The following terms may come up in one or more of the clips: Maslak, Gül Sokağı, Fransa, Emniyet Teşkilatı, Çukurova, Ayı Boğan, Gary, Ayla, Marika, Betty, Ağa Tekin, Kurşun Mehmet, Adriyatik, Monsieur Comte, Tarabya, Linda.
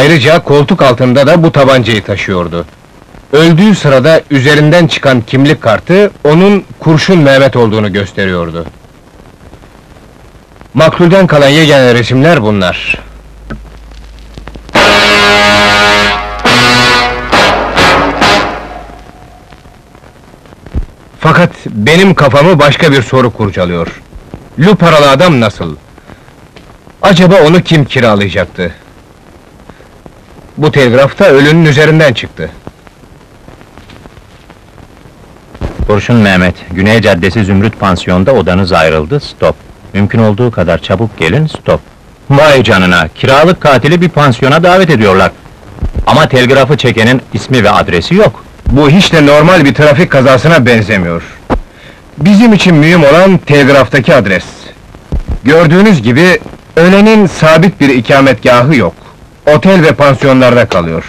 Ayrıca koltuk altında da bu tabancayı taşıyordu. Öldüğü sırada üzerinden çıkan kimlik kartı, onun Kurşun Mehmet olduğunu gösteriyordu. Maktulden kalan yegane resimler bunlar. Fakat benim kafamı başka bir soru kurcalıyor. Lüparalı adam nasıl? Acaba onu kim kiralayacaktı? Bu telgrafta ölünün üzerinden çıktı. Kurşun Mehmet, Güney Caddesi Zümrüt Pansiyon'da odanız ayrıldı, stop. Mümkün olduğu kadar çabuk gelin, stop. Vay canına, kiralık katili bir pansiyona davet ediyorlar. Ama telgrafı çekenin ismi ve adresi yok. Bu hiç de normal bir trafik kazasına benzemiyor. Bizim için mühim olan telgraftaki adres. Gördüğünüz gibi, ölenin sabit bir ikametgahı yok. Otel ve pansiyonlarda kalıyor.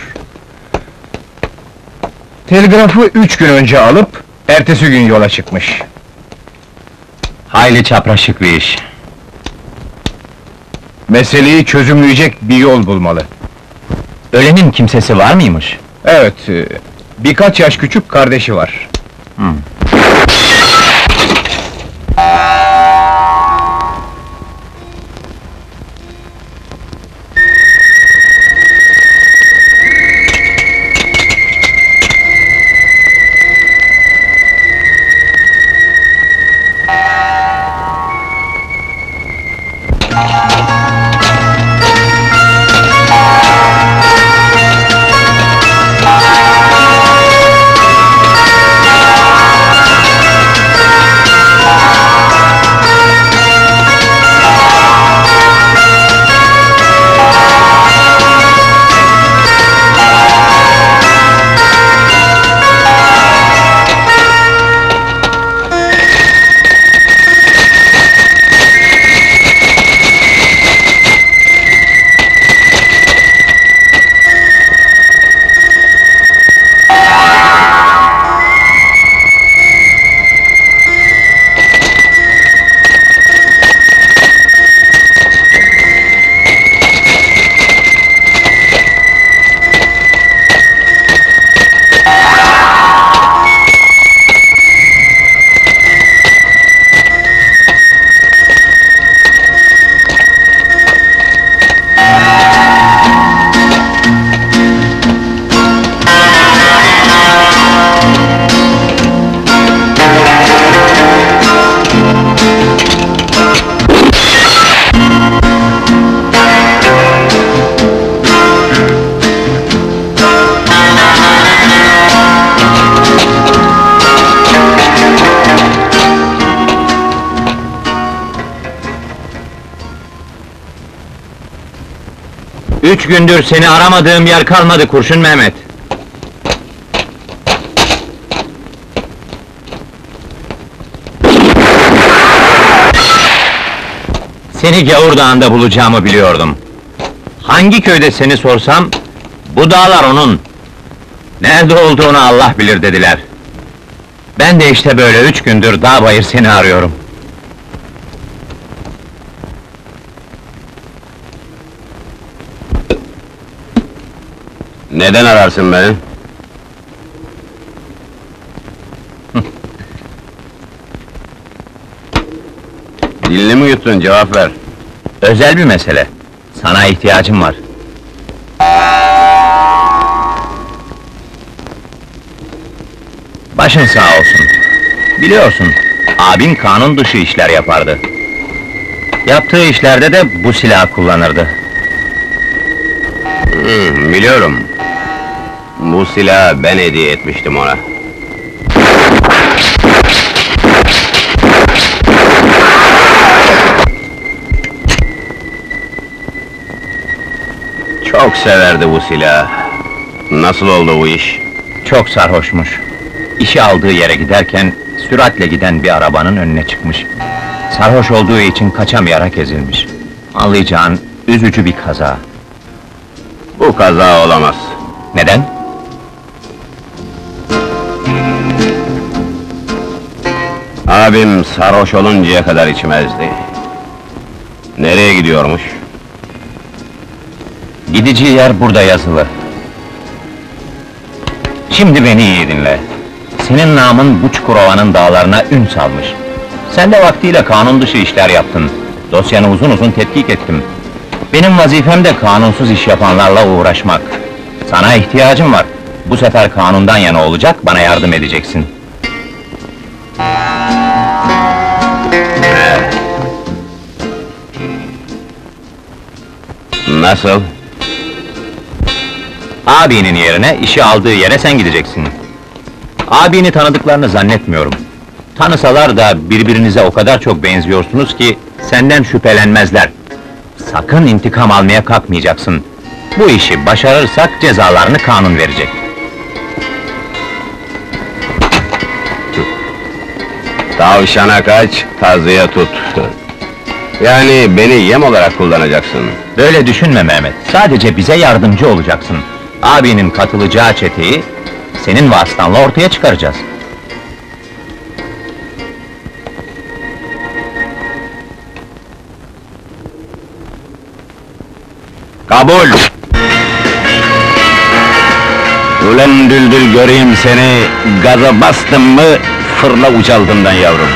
Telgrafı 3 gün önce alıp, ertesi gün yola çıkmış. Hayli çapraşık bir iş. Meseleyi çözümleyecek bir yol bulmalı. Ölenin kimsesi var mıymış? Evet, birkaç yaş küçük kardeşi var. Üç gündür seni aramadığım yer kalmadı Kurşun Mehmet. Seni Gavur Dağı'nda bulacağımı biliyordum. Hangi köyde seni sorsam, bu dağlar onun. Nerede olduğunu Allah bilir dediler. Ben de işte böyle 3 gündür dağ bayır seni arıyorum. Neden ararsın beni? Dilini mi yuttun, cevap ver! Özel bir mesele, sana ihtiyacım var. Başın sağ olsun! Biliyorsun, abim kanun dışı işler yapardı. Yaptığı işlerde de bu silahı kullanırdı. Biliyorum. Bu silahı ben hediye etmiştim ona. Çok severdi bu silahı. Nasıl oldu bu iş? Çok sarhoşmuş. İşi aldığı yere giderken, süratle giden bir arabanın önüne çıkmış. Sarhoş olduğu için kaçamayarak ezilmiş. Anlayacağın üzücü bir kaza. Bu kaza olamaz. Neden? Abim sarhoş oluncaya kadar içmezdi. Nereye gidiyormuş? Gideceği yer burada yazılı. Şimdi beni iyi dinle. Senin namın bu Çukurova'nın dağlarına ün salmış. Sen de vaktiyle kanun dışı işler yaptın. Dosyanı uzun uzun tetkik ettim. Benim vazifem de kanunsuz iş yapanlarla uğraşmak. Sana ihtiyacım var. Bu sefer kanundan yana olacak, bana yardım edeceksin. Nasıl? Abinin yerine, işi aldığı yere sen gideceksin. Abini tanıdıklarını zannetmiyorum. Tanısalar da birbirinize o kadar çok benziyorsunuz ki senden şüphelenmezler. Sakın intikam almaya kalkmayacaksın. Bu işi başarırsak cezalarını kanun verecek. Tavşana kaç, tazıya tut. Yani beni yem olarak kullanacaksın. Böyle düşünme Mehmet, sadece bize yardımcı olacaksın. Abinin katılacağı çeteyi senin vasıtanla ortaya çıkaracağız. Kabul! Ulan düldül göreyim seni, gaza bastın mı, fırla ucaldımdan yavrum.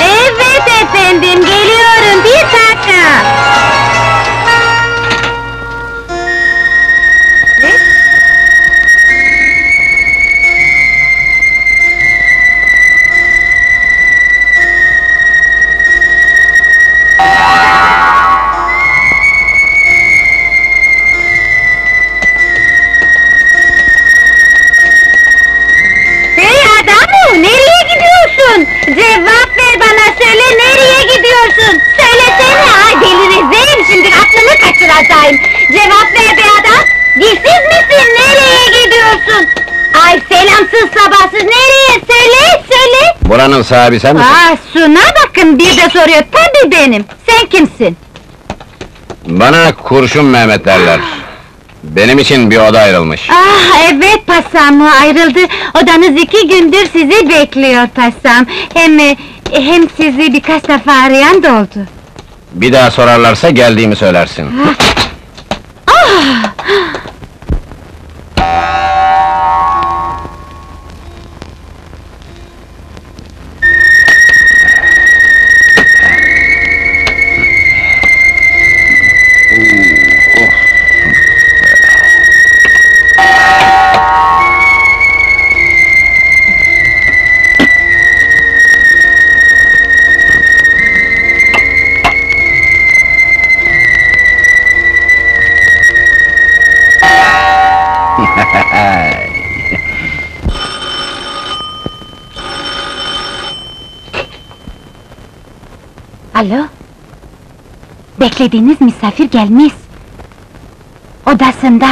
Evet efendim, geliyorum, bir dakika! Cevap ver bana, söyle nereye gidiyorsun? Söylesene! Ay delireceğim şimdi, aklını kaçıracağım! Cevap ver be adam! Dilsiz misin, nereye gidiyorsun? Ay selamsız sabahsız, nereye? Söyle, söyle! Buranın sahibi sen misin? Aa, şuna bakın, bir de soruyor, tabii benim! Sen kimsin? Bana Kurşun Mehmet derler. Benim için bir oda ayrılmış. Ah evet pasam, ayrıldı. Odanız 2 gündür sizi bekliyor pasam. Hem sizi birkaç defa arayan da oldu. Bir daha sorarlarsa geldiğimi söylersin. Ah. Alo? Beklediğiniz misafir gelmiş. Odasında.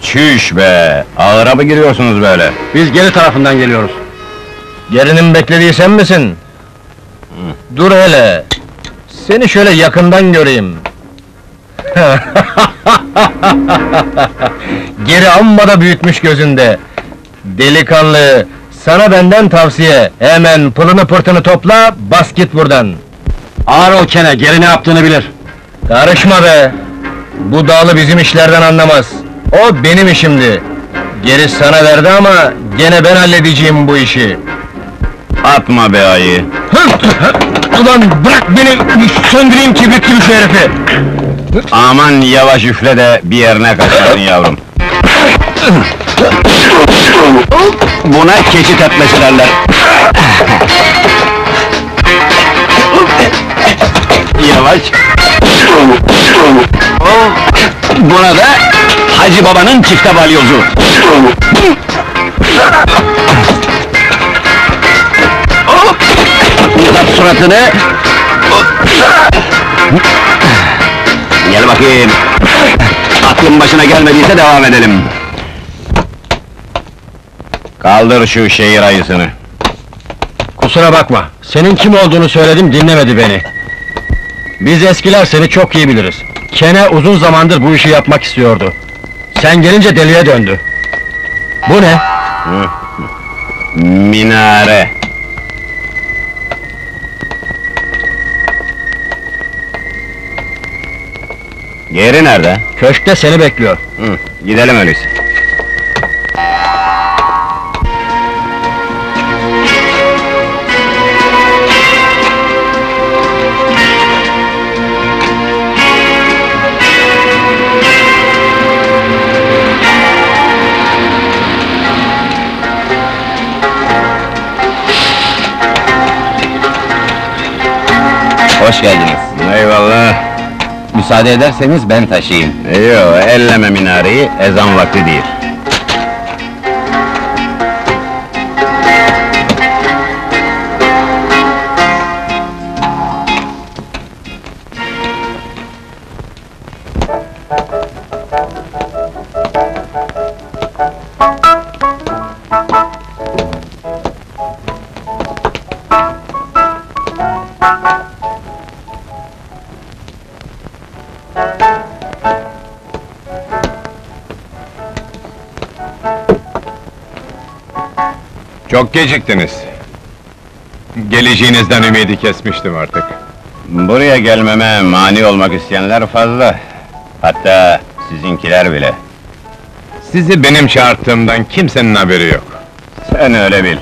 Şiş be! Ağıra mı giriyorsunuz böyle? Biz geri tarafından geliyoruz. Gerinin beklediği sen misin? Hı. Dur hele! Seni şöyle yakından göreyim. Geri amma da büyütmüş gözünde. Delikanlı, Sana benden tavsiye, hemen pılını pırtını topla, bas git buradan! Ağır ol kene, geri ne yaptığını bilir! Karışma be! Bu dağlı bizim işlerden anlamaz! O benim işimdi! Geri sana verdi ama, gene ben halledeceğim bu işi! Atma be ayı! Ulan bırak beni, söndüreyim kibritli bir şerifi! Aman yavaş üfle de, bir yerine kaçarsın yavrum! Buna keçi tepmesi derler. Yavaş. Buna da Hacı Baba'nın çifte balyozu. Uzat suratını. Gel bakayım. Aklın başına gelmediyse devam edelim. Kaldır şu şehir ayısını! Kusura bakma, senin kim olduğunu söyledim, dinlemedi beni. Biz eskiler seni çok iyi biliriz. Kene uzun zamandır bu işi yapmak istiyordu. Sen gelince deliye döndü. Bu ne? Minare! Geri nerede? Köşkte seni bekliyor. Gidelim öyleyse. Hoş geldiniz. Eyvallah! Müsaade ederseniz ben taşıyayım. Yoo, elleme minareyi, ezan vakti değil. Çok geciktiniz. Geleceğinizden ümidi kesmiştim artık. Buraya gelmeme mani olmak isteyenler fazla. Hatta sizinkiler bile. Sizi benim çağırttığımdan kimsenin haberi yok. Sen öyle bil.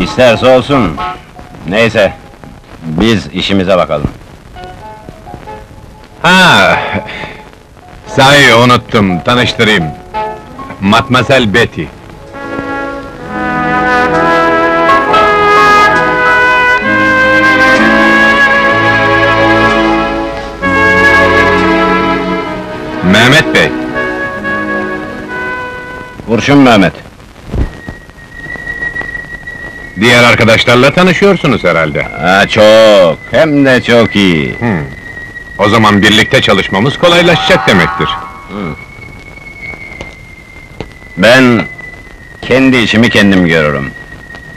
İsterse olsun. Neyse, biz işimize bakalım. Ha, sahi unuttum, tanıştırayım. Matmazel Betty. Mehmet Bey! Kurşun Mehmet! Diğer arkadaşlarla tanışıyorsunuz herhalde? Ha, çok! Hem de çok iyi! O zaman birlikte çalışmamız kolaylaşacak demektir. Ben kendi işimi kendim görürüm.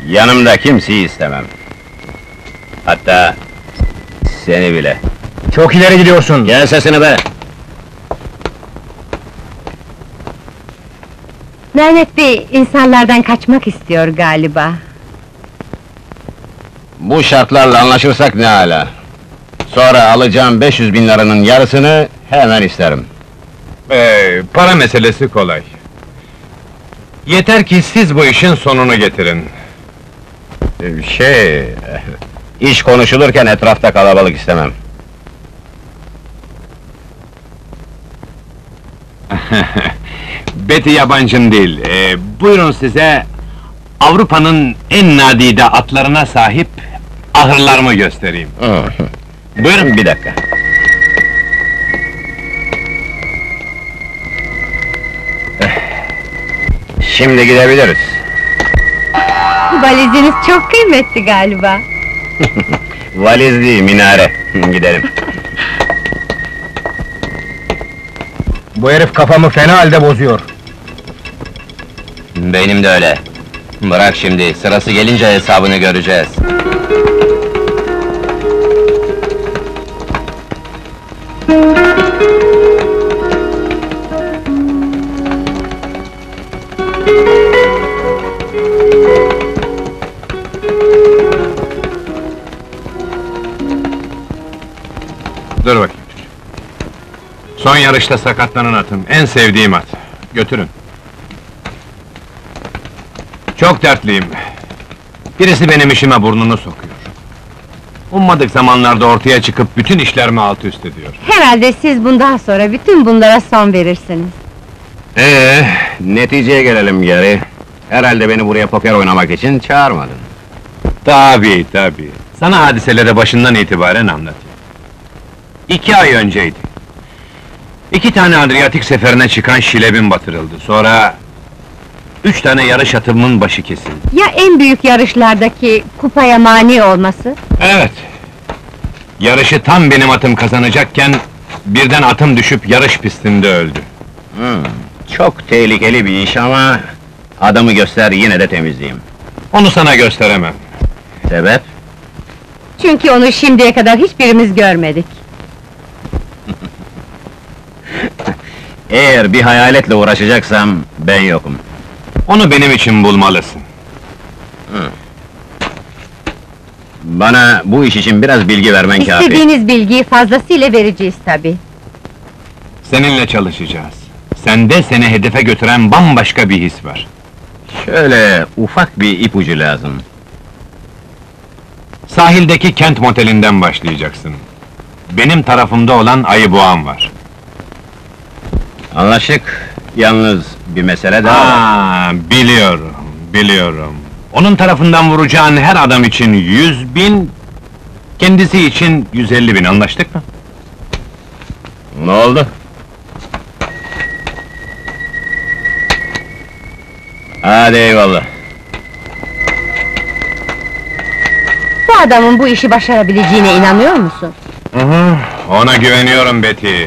Yanımda kimseyi istemem. Hatta seni bile. Çok ileri gidiyorsun! Gel sesini be! Mehmet Bey, insanlardan kaçmak istiyor galiba. Bu şartlarla anlaşırsak ne âlâ! Sonra alacağım 500.000 liranın yarısını hemen isterim. Para meselesi kolay. Yeter ki siz bu işin sonunu getirin. İş konuşulurken etrafta kalabalık istemem. Betty yabancım değil, buyurun size... Avrupa'nın en nadide atlarına sahip... ahırlarımı göstereyim. Buyurun bir dakika. Şimdi gidebiliriz. Valiziniz çok kıymetli galiba. Valiz değil, minare. Gidelim. Bu herif kafamı fena halde bozuyor. Benim de öyle. Bırak şimdi, sırası gelince hesabını göreceğiz. Dur bakayım. Son yarışta sakatlanan atım, en sevdiğim at. Götürün. Çok dertliyim. Birisi benim işime burnunu sokuyor. Ummadık zamanlarda ortaya çıkıp bütün işlerimi alt üst ediyor. Herhalde siz bundan sonra bütün bunlara son verirsiniz. Neticeye gelelim Gary. Herhalde beni buraya poker oynamak için çağırmadın. Tabii, tabii. Sana hadiselere başından itibaren anlatayım. 2 ay önceydi. 2 tane Adriyatik seferine çıkan şilebim batırıldı. Sonra 3 tane yarış atımın başı kesildi. Ya en büyük yarışlardaki kupaya mani olması? Evet. Yarışı tam benim atım kazanacakken birden atım düşüp yarış pistinde öldü. Çok tehlikeli bir iş ama adamı göster yine de temizleyeyim. Onu sana gösteremem. Sebep? Çünkü onu şimdiye kadar hiçbirimiz görmedik. Eğer bir hayaletle uğraşacaksam ben yokum. Onu benim için bulmalısın. Bana bu iş için biraz bilgi vermen kafi. İstediğiniz bilgiyi fazlasıyla vereceğiz tabii. Seninle çalışacağız. Sende seni hedefe götüren bambaşka bir his var. Şöyle ufak bir ipucu lazım. Sahildeki kent motelinden başlayacaksın. Benim tarafımda olan Ayı Boğan var. Anlaştık. Yalnız bir mesele daha... Biliyorum, biliyorum. Onun tarafından vuracağın her adam için 100.000... kendisi için 150.000, anlaştık mı? Ne oldu? Hadi eyvallah. Bu adamın bu işi başarabileceğine inanıyor musun? Hı, ona güveniyorum Betty.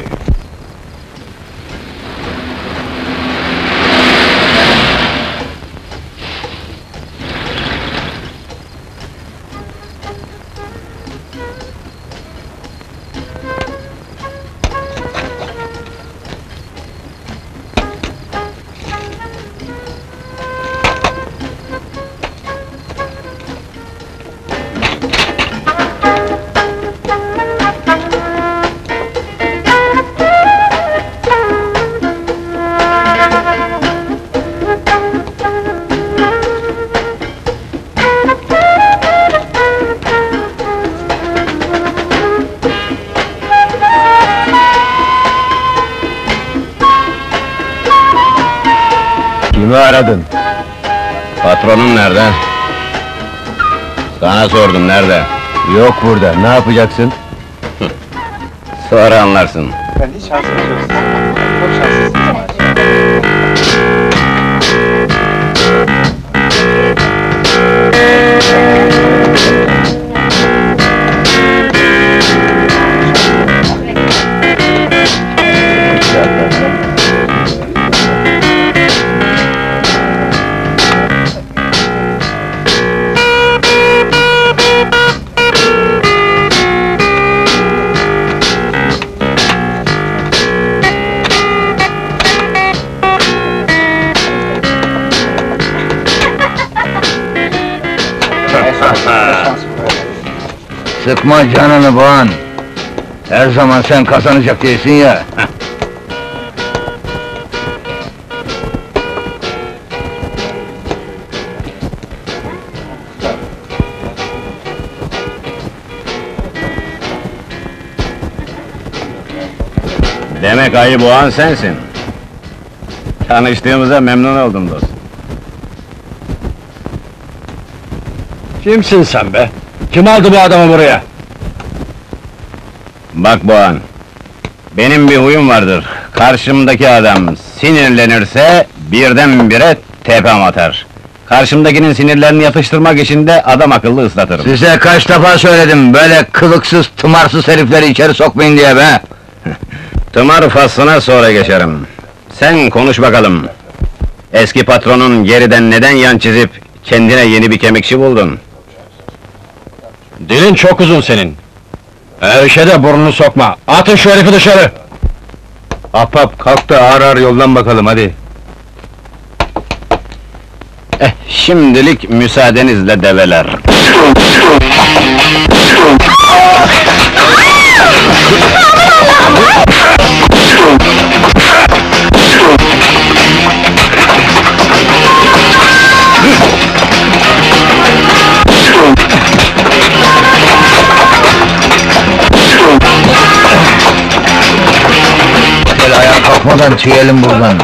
Aradın. Patronum nerede? Sana sordum, nerede? Yok burada, ne yapacaksın? Sonra anlarsın. Ben hiç şanssızım. Çok şanssızım. Sıkma canını Boğan! Her zaman sen kazanacak değilsin ya! Demek Ayı Boğan sensin! Tanıştığımıza memnun oldum dostum! Kimsin sen be? Kim aldı bu adamı buraya? Bak Boğan, benim bir huyum vardır. Karşımdaki adam sinirlenirse birdenbire tepem atar. Karşımdakinin sinirlerini yatıştırmak için de adam akıllı ıslatırım. Size kaç defa söyledim, böyle kılıksız, tımarsız herifleri içeri sokmayın diye be! Tımar faslına sonra geçerim. Sen konuş bakalım. Eski patronun geriden neden yan çizip kendine yeni bir kemikçi buldun? Dilin çok uzun senin! Her işe de burnunu sokma! Atın şu herifi dışarı! Ahbap, kalk da ağır ağır yoldan bakalım, hadi! Şimdilik müsaadenizle develer! Kalkmadan çiğelim buradan.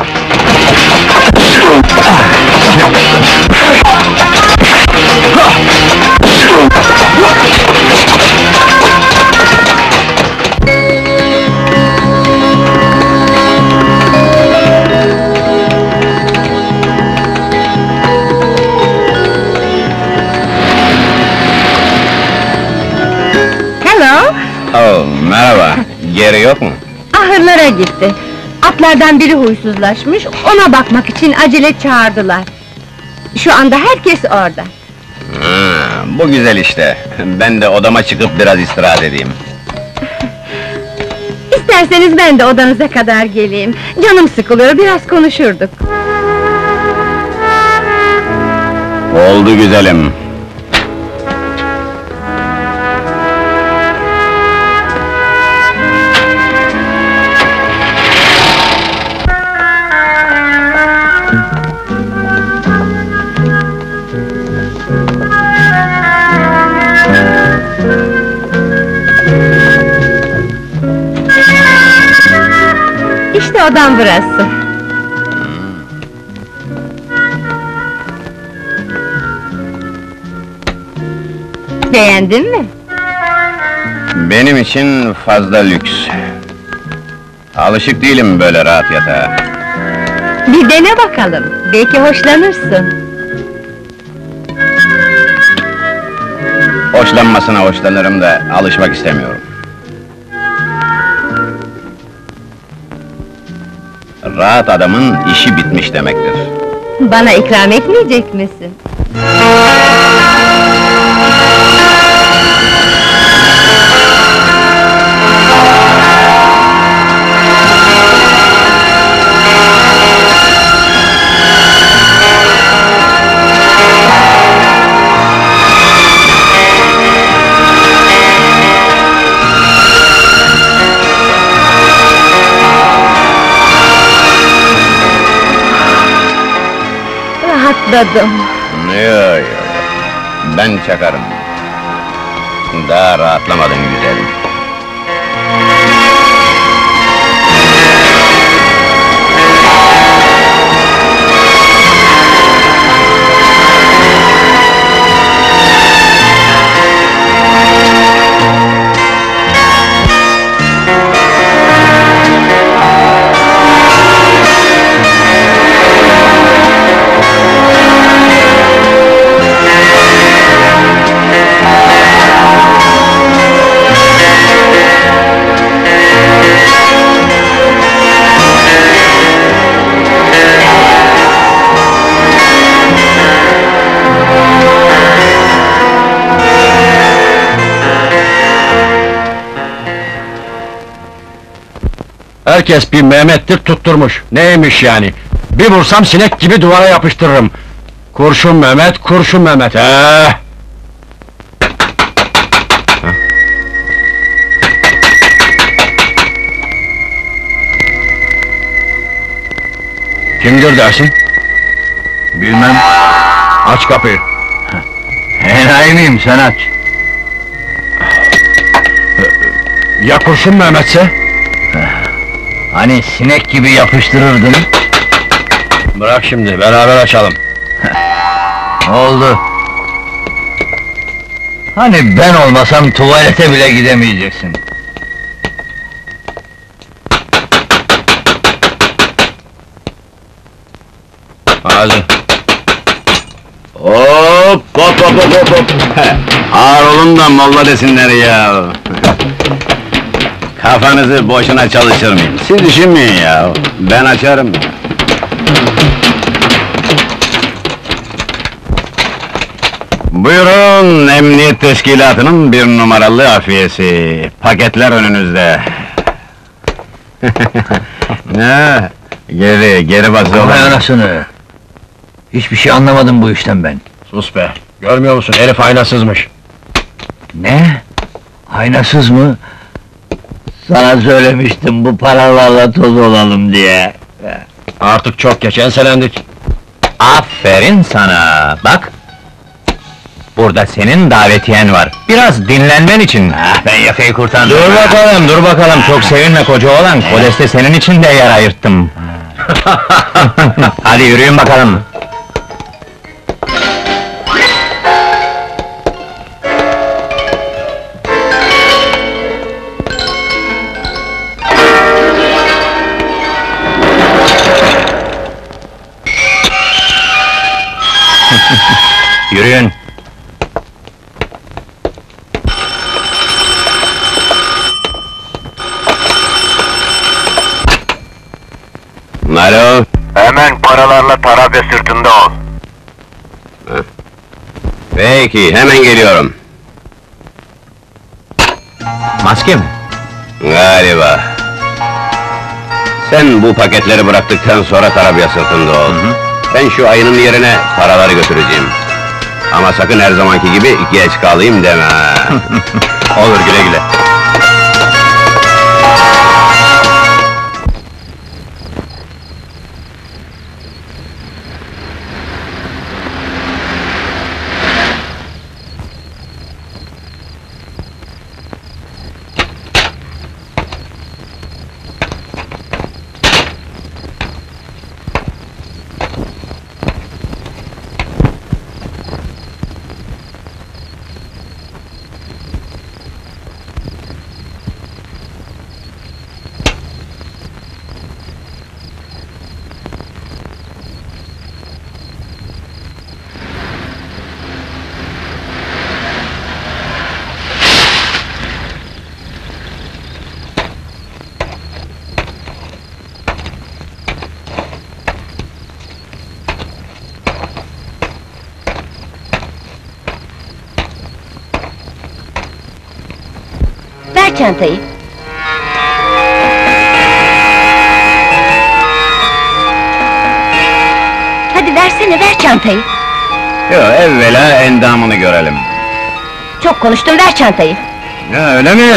Hello. Oh, merhaba. Geri yok mu? Ahırlara gitti. Atlardan biri huysuzlaşmış, ona bakmak için acele çağırdılar. Şu anda herkes orada. Ha, bu güzel işte. Ben de odama çıkıp biraz istirahat edeyim. İsterseniz ben de odanıza kadar geleyim. Canım sıkılıyor, biraz konuşurduk. Oldu güzelim. Odam burası. Beğendin mi? Benim için fazla lüks. Alışık değilim böyle rahat yatağa. Bir dene bakalım, belki hoşlanırsın. Hoşlanmasına hoşlanırım da alışmak istemiyorum. Rahat adamın işi bitmiş demektir. Bana ikram etmeyecek misin? Dadım. Yok, ben çakarım. Daha rahatlamadın güzelim. Herkes bir Mehmet'tir tutturmuş, neymiş yani? Bir vursam sinek gibi duvara yapıştırırım. Kurşun Mehmet, Kurşun Mehmet! Kimdir dersin? Bilmem. Aç kapıyı. Enayi miyim, sen aç. Ya Kurşun Mehmet'se? Hani sinek gibi yapıştırırdın? Bırak şimdi, beraber açalım. Oldu. Hani ben olmasam tuvalete bile gidemeyeceksin. Hazır. Hop, hop, hop, hop, hop! Ağır olun da molla desinler ya! Kafanızı boşuna çalışır mıyım? Siz düşünmeyin ya, ben açarım. Buyurun, Emniyet Teşkilatı'nın 1 numaralı afiyesi. Paketler önünüzde. Ne? Geri basıyorlar. Vay anasını! Hiçbir şey anlamadım bu işten ben. Sus be! Görmüyor musun, herif aynasızmış. Ne? Aynasız mı? Sana söylemiştim bu paralarla toz olalım diye. Artık çok geç, enselendik. Aferin sana! Bak! Burada senin davetiyen var. Biraz dinlenmen için. Ah, ben yakayı kurtardım. Dur bakalım, dur bakalım. Çok sevinme koca oğlan. Kodeste senin için de yer ayırttım. Hadi yürüyün bakalım. Yürüyün. Alo. Hemen paralarla Tarabya sırtında ol. Heh. Peki, hemen geliyorum. Maske mi? Galiba. Sen bu paketleri bıraktıktan sonra Tarabya sırtında ol. Hı hı. Ben şu ayının yerine paraları götüreceğim. Ama sakın her zamanki gibi geç kalayım deme. Olur, güle güle. Çantayı. Hadi versene, ver çantayı. Yo, evvela endamını görelim. Çok konuştun, ver çantayı. Ya öyle mi?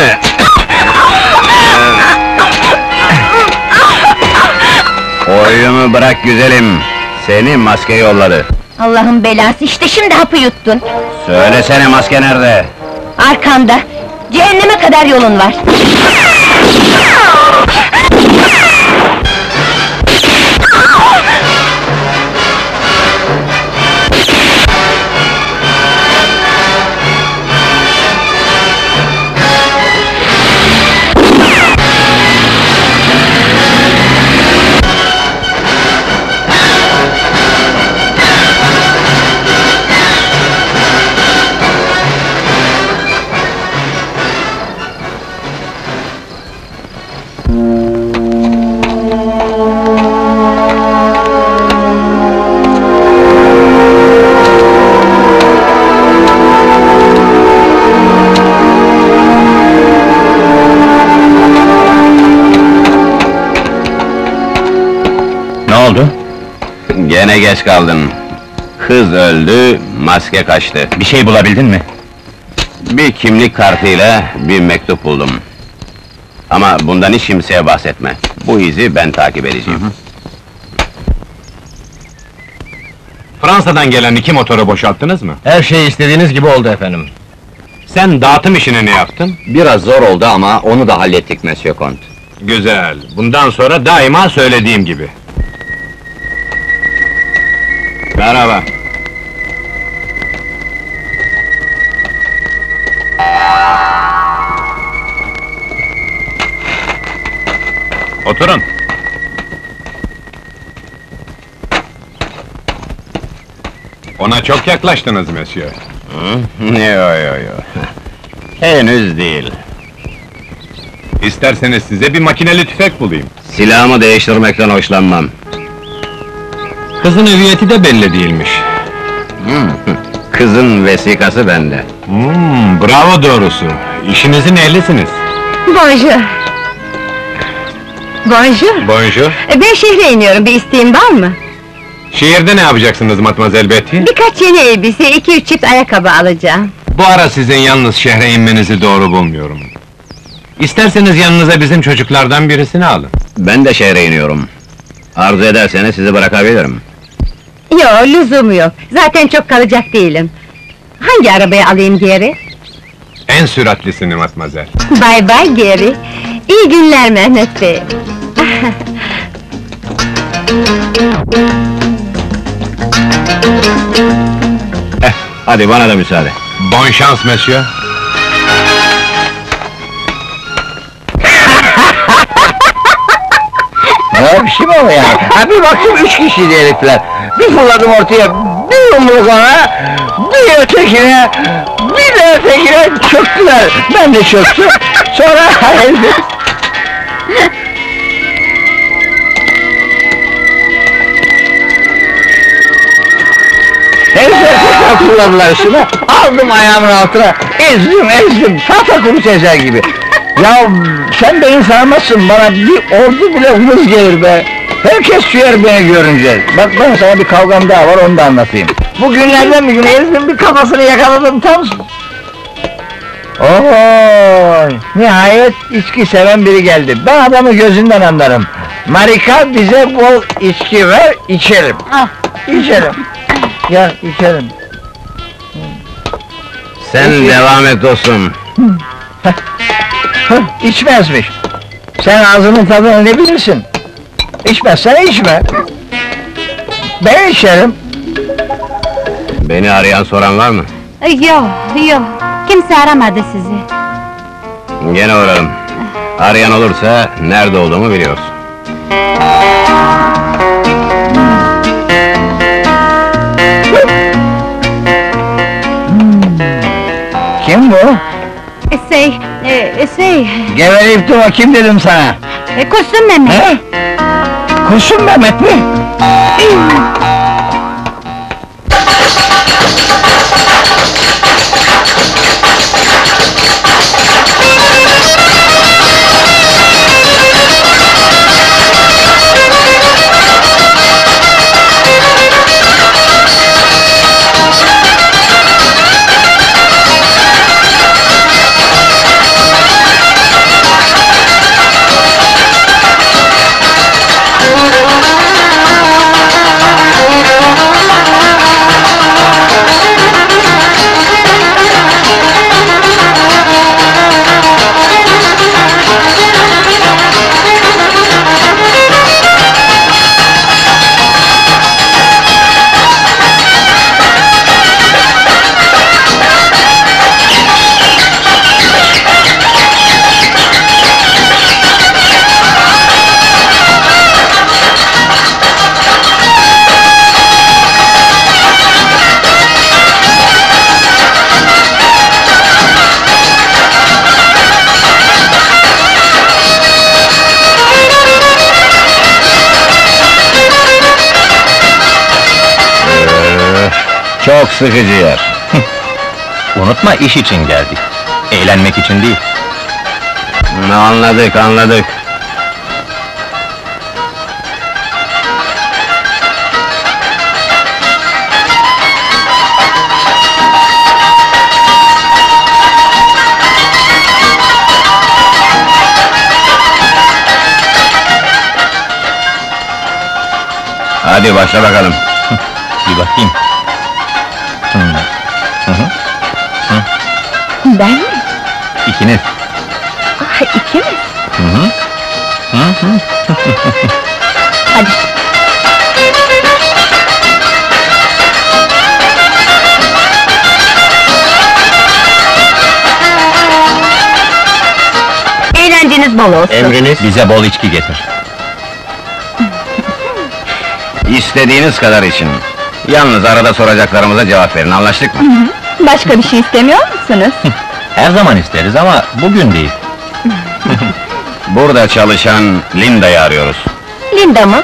Oyunu bırak güzelim. Seni maske yolladı. Allah'ın belası, işte şimdi hapı yuttun. Söylesene, maske nerede? Arkamda. Cehenneme kadar yolun var! Gene geç kaldın. Kız öldü, maske kaçtı. Bir şey bulabildin mi? Bir kimlik kartıyla bir mektup buldum. Ama bundan hiç kimseye bahsetme. Bu izi ben takip edeceğim. Hı hı. Fransa'dan gelen iki motoru boşalttınız mı? Her şey istediğiniz gibi oldu efendim. Sen dağıtım işini ne yaptın? Biraz zor oldu ama onu da hallettik Monsieur Comte. Güzel. Bundan sonra daima söylediğim gibi. Merhaba. Oturun. Ona çok yaklaştınız Monsieur. Yo. Henüz değil. İsterseniz size bir makineli tüfek bulayım. Silahımı değiştirmekten hoşlanmam. Kızın hüviyeti de belli değilmiş. Kızın vesikası bende. Bravo doğrusu. İşinizin ehlisiniz. Bonjour. Bonjour. Bonjour. Ben şehre iniyorum, bir isteğin var mı? Şehirde ne yapacaksınız Matmazel Betty? Birkaç yeni elbise, 2-3 çift ayakkabı alacağım. Bu ara sizin yalnız şehre inmenizi doğru bulmuyorum. İsterseniz yanınıza bizim çocuklardan birisini alın. Ben de şehre iniyorum. Arzu ederseniz sizi bırakabilirim. Yo, lüzum yok. Zaten çok kalacak değilim. Hangi arabayı alayım Gary? En süratlisini matmazel. Bay bay Gary. İyi günler Mehmet Bey. Hadi bana da müsaade. Bon şans monsieur. Ne biçim o ya? Ha, bir baktım 3 kişiydi herifler. Bir fırladım ortaya, bir yumruk ona, bir ötekine, bir de ötekine çöktüler. Ben de çöktüm. Sonra haydi. Herifler tekrar fırladılar üstüme, aldım ayağımın altına, ezdim, tahta kuru sezer gibi. Ya sen beni sarmasın, bana bir ordu bile hız gelir be! Herkes sürer beni görünce! Bak ben sana bir kavgam daha var, onu da anlatayım. Bugünlerden bir gün herifin bir kafasını yakaladım tam... Ohoooy! Nihayet içki seven biri geldi, ben adamı gözünden anlarım. Marika bize bol içki ver, içerim. Ah. İçerim. Gel, içerim. Sen içerim. Devam et dostum. İçmezmiş! Sen ağzının tadını ne bilirsin? İçmezsen içme! Ben içerim! Beni arayan soran var mı? Yok, yok! Kimse aramadı sizi! Gene uğrarım! Arayan olursa nerede olduğumu biliyorsun! Kim bu? Geveleyip durma, kim dedim sana? Kurşun Mehmet! He? Kurşun Mehmet mi? Çok sıkıcı yer! Unutma, iş için geldik! Eğlenmek için değil! Anladık, anladık! Hadi başla bakalım! Bir bakayım! Ben mi? İkiniz! Ah, iki mi? Hı-hı! Hı-hı! Hadi! Eğlenceniz bol olsun! Emriniz! Bize bol içki getir! İstediğiniz kadar için! Yalnız arada soracaklarımıza cevap verin, anlaştık mı? Hı-hı. Başka bir şey istemiyor musunuz? Her zaman isteriz ama bugün değil. Burada çalışan Linda'yı arıyoruz. Linda mı?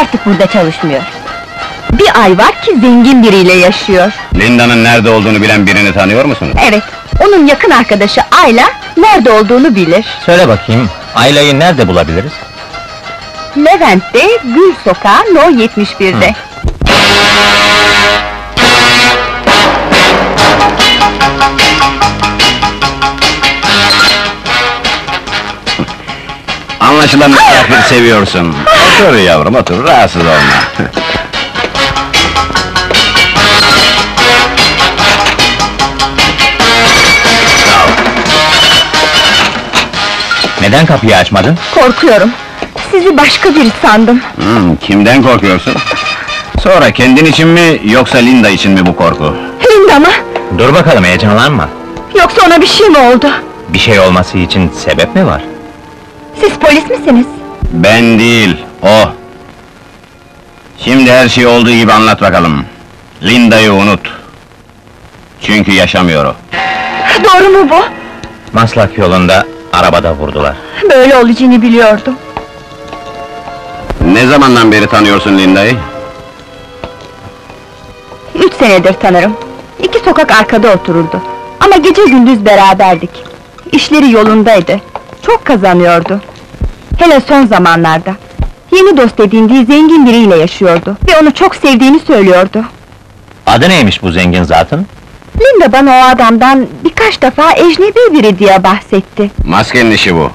Artık burada çalışmıyor. Bir ay var ki zengin biriyle yaşıyor. Linda'nın nerede olduğunu bilen birini tanıyor musunuz? Evet, onun yakın arkadaşı Ayla nerede olduğunu bilir. Söyle bakayım, Ayla'yı nerede bulabiliriz? Levent'te, Gül Sokağı No 71'de. Hı. anlaşılan misafir seviyorsun. Otur yavrum, otur, rahatsız olma. Neden kapıyı açmadın? Korkuyorum. Sizi başka biri sandım. Kimden korkuyorsun? Sonra kendin için mi, yoksa Linda için mi bu korku? Linda mı? Dur bakalım, heyecanlanma. Yoksa ona bir şey mi oldu? Bir şey olması için sebep mi var? Siz polis misiniz? Ben değil, o. Şimdi her şey olduğu gibi anlat bakalım. Linda'yı unut. Çünkü yaşamıyor o. Doğru mu bu? Maslak yolunda, arabada vurdular. Böyle olacağını biliyordum. Ne zamandan beri tanıyorsun Linda'yı? 3 senedir tanırım. 2 sokak arkada otururdu. Ama gece gündüz beraberdik. İşleri yolundaydı. Çok kazanıyordu. Hele son zamanlarda. Yeni dost edindiği zengin biriyle yaşıyordu. Ve onu çok sevdiğini söylüyordu. Adı neymiş bu zengin zatın? Linda bana o adamdan birkaç defa ecnebi biri diye bahsetti. Maskenin işi bu.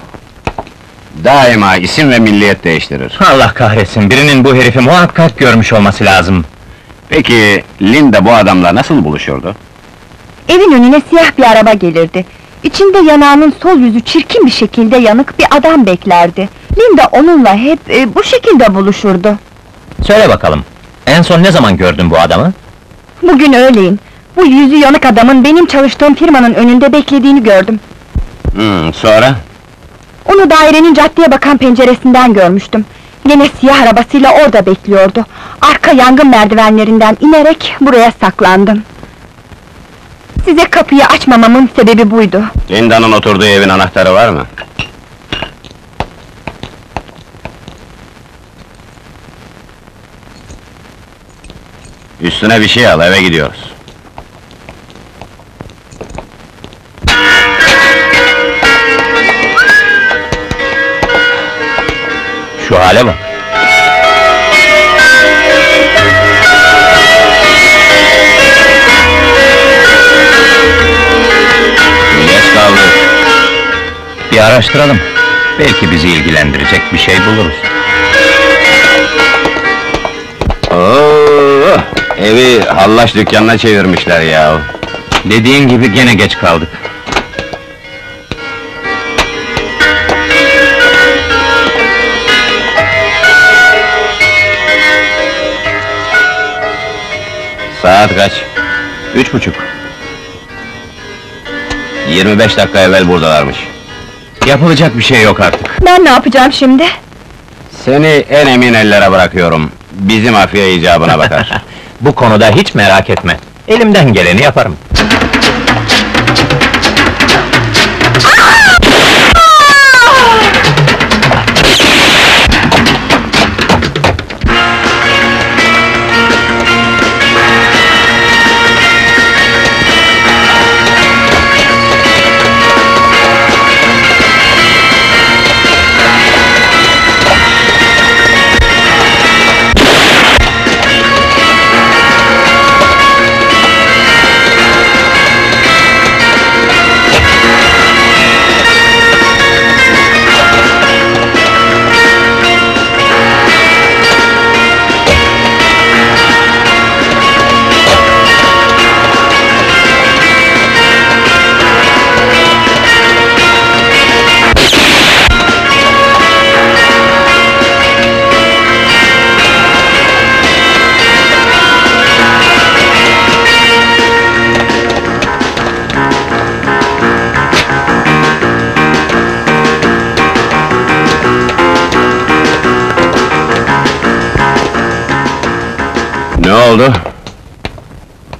Daima isim ve milliyet değiştirir. Allah kahretsin, birinin bu herifi muhakkak görmüş olması lazım. Peki, Linda bu adamla nasıl buluşuyordu? Evin önüne siyah bir araba gelirdi. İçinde yanağının sol yüzü çirkin bir şekilde yanık bir adam beklerdi. Linda onunla hep bu şekilde buluşurdu. Söyle bakalım, en son ne zaman gördün bu adamı? Bugün öğleyin. Bu yüzü yanık adamın benim çalıştığım firmanın önünde beklediğini gördüm. Sonra? Onu dairenin caddeye bakan penceresinden görmüştüm. Yine siyah arabasıyla orada bekliyordu. Arka yangın merdivenlerinden inerek buraya saklandım. Size kapıyı açmamamın sebebi buydu. Linda'nın oturduğu evin anahtarı var mı? Üstüne bir şey al, eve gidiyoruz. Şu hale bak! Geç kaldı. Bir araştıralım. Belki bizi ilgilendirecek bir şey buluruz. Oo, evi hallaç dükkanına çevirmişler ya. Dediğin gibi gene geç kaldık. Saat kaç? 3:30. 25 dakika evvel buradalarmış. Yapılacak bir şey yok artık. Ben ne yapacağım şimdi? Seni en emin ellere bırakıyorum. Bizim afiye icabına bakar. Bu konuda hiç merak etme. Elimden geleni yaparım. Ne oldu?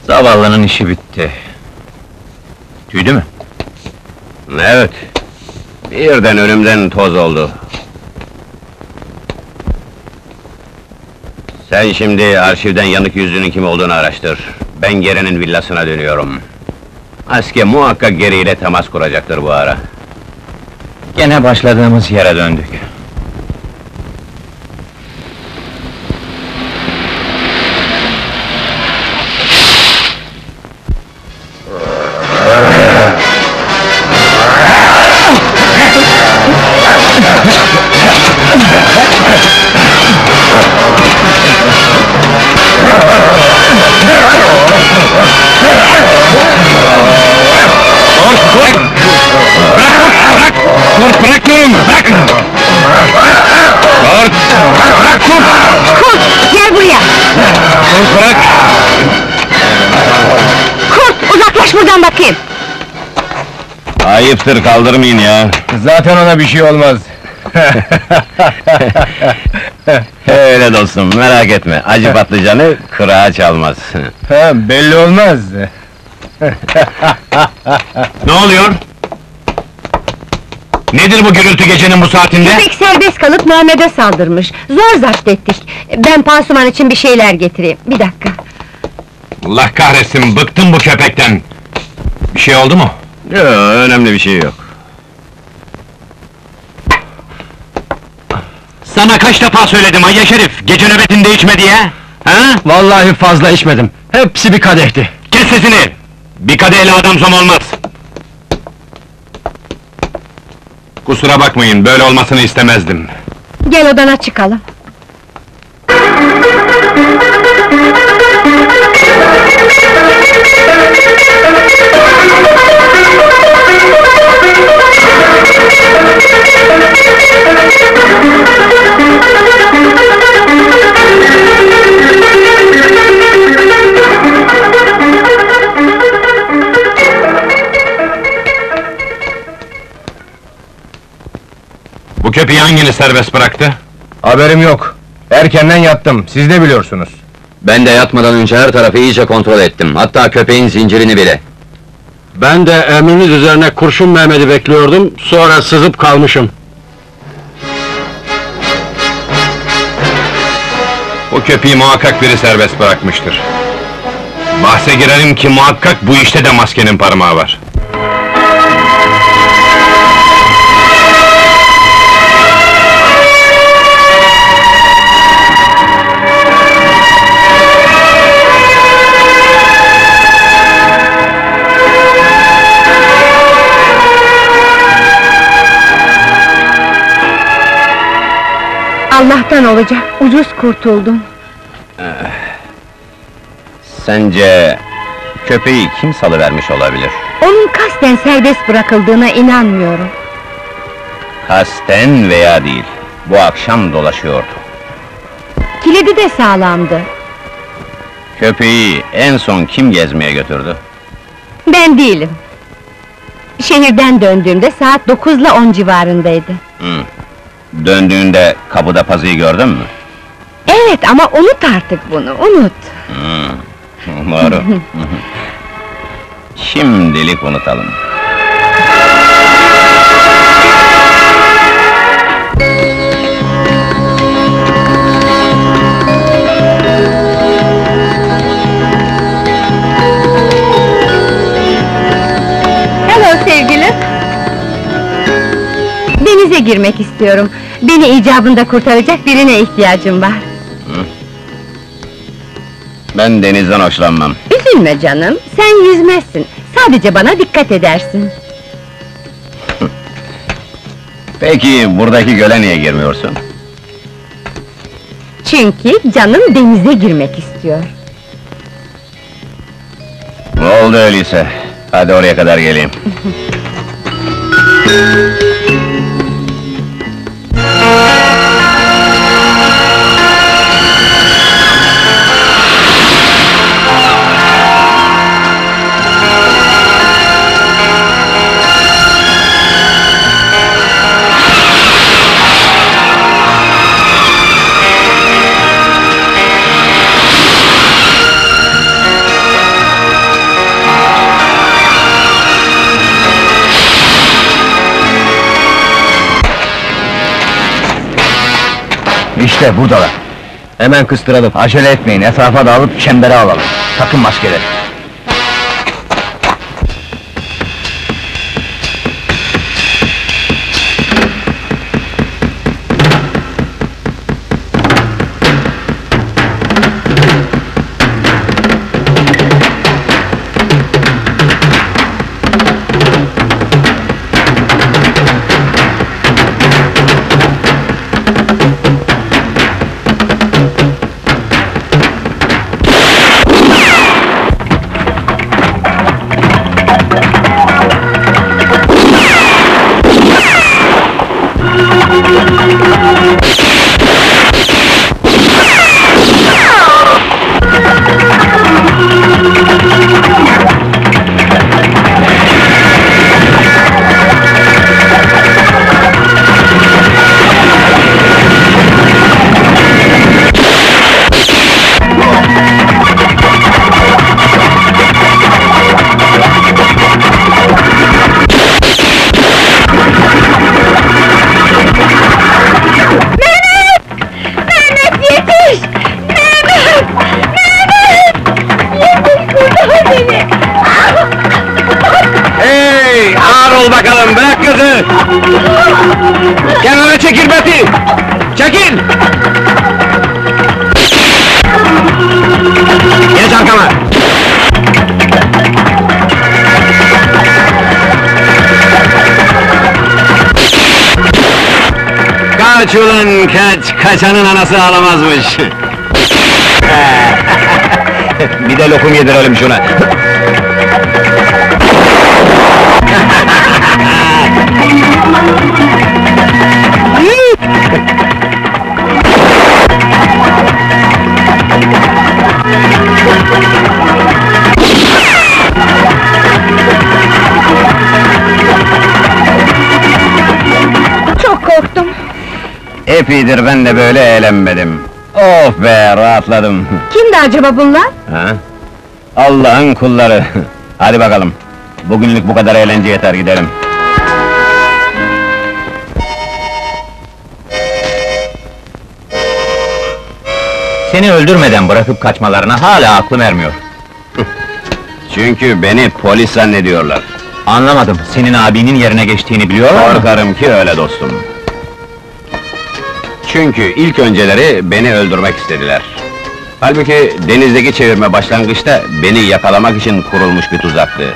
Zavallının işi bitti. Tüydü mü? Evet. Birden önümden toz oldu. Sen şimdi arşivden yanık yüzlünün kim olduğunu araştır. Ben Gary'nin villasına dönüyorum. Aske muhakkak Gary ile temas kuracaktır bu ara. Gene başladığımız yere döndük. şuradan bakayım! Ayıptır, kaldırmayın ya! Zaten ona bir şey olmaz! Öyle dostum, merak etme! Acı patlıcanı kırağa çalmaz! Ha, belli olmaz! Ne oluyor? Nedir bu gürültü gecenin bu saatinde? Köpek serbest kalıp Muhammed'e saldırmış. Zor zapt ettik. Ben pansuman için bir şeyler getireyim. Bir dakika. Allah kahretsin, bıktım bu köpekten! Bir şey oldu mu? Yok, önemli bir şey yok. Sana kaç defa söyledim ayyaş herif, gece nöbetinde içme diye! Ha? Vallahi fazla içmedim. Hepsi bir kadehti. Kes sesini! Bir kadehle adam zam olmaz! Kusura bakmayın, böyle olmasını istemezdim. Gel odana çıkalım. Bu köpeği hanginiz serbest bıraktı? Haberim yok. Erkenden yattım, siz de biliyorsunuz. Ben de yatmadan önce her tarafı iyice kontrol ettim, hatta köpeğin zincirini bile. Ben de emriniz üzerine Kurşun Mehmet'i bekliyordum, sonra sızıp kalmışım. O köpeği muhakkak biri serbest bırakmıştır. Bahse girerim ki muhakkak bu işte de maskenin parmağı var. Allah'tan olacak, ucuz kurtuldum. Sence köpeği kim salıvermiş olabilir? Onun kasten serbest bırakıldığına inanmıyorum. Kasten veya değil, bu akşam dolaşıyordu. Kilidi de sağlamdı. Köpeği en son kim gezmeye götürdü? Ben değilim. Şehirden döndüğümde saat 9'la 10 civarındaydı. Hı. Döndüğünde kapıda pazıyı gördün mü? Evet, ama unut artık bunu, unut! Doğru! Şimdilik unutalım! Hello sevgilim! Denize girmek istiyorum. Beni icabında kurtaracak birine ihtiyacım var. Hı. Ben denizden hoşlanmam. Üzülme canım, sen yüzmezsin. Sadece bana dikkat edersin. Peki, buradaki göle niye girmiyorsun? Çünkü canım denize girmek istiyor. Ne oldu öyleyse? Hadi oraya kadar geleyim. İşte buradalar. Hemen kıstıralım. Acele etmeyin, etrafa da alıp çembere alalım. Takın maskeleri. mı? Kenara çekil Betty! Çekil! Geç arkama! Kaç ulan kaç! Kaçanın anası ağlamazmış! Bir de lokum yedirelim şuna! Çok korktum. Epidir ben de böyle eğlenmedim. Of be, rahatladım. Kimdi acaba bunlar? Ha? Allah'ın kulları. Hadi bakalım. Bugünlük bu kadar eğlence yeter, gidelim. Seni öldürmeden bırakıp kaçmalarına hala aklım ermiyor. Çünkü beni polis zannediyorlar. Anlamadım, senin abinin yerine geçtiğini biliyorlar mı? Korkarım ki öyle dostum. Çünkü ilk önceleri beni öldürmek istediler. Halbuki denizdeki çevirme başlangıçta beni yakalamak için kurulmuş bir tuzaktı.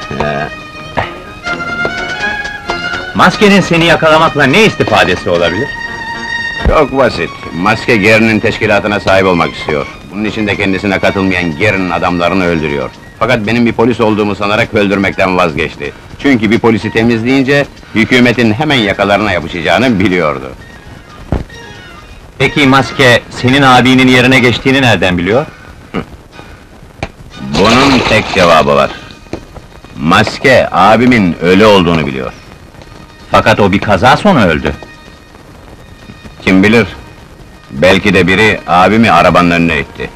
Maskenin seni yakalamakla ne istifadesi olabilir? Çok basit. Maske Gary'nin teşkilatına sahip olmak istiyor. Bunun için de kendisine katılmayan Gary'nin adamlarını öldürüyor. Fakat benim bir polis olduğumu sanarak öldürmekten vazgeçti. Çünkü bir polisi temizleyince hükümetin hemen yakalarına yapışacağını biliyordu. Peki maske senin abinin yerine geçtiğini nereden biliyor? Bunun tek cevabı var. Maske abimin ölü olduğunu biliyor. Fakat o bir kaza sonu öldü. Kim bilir? Belki de biri abimi arabanın önüne itti.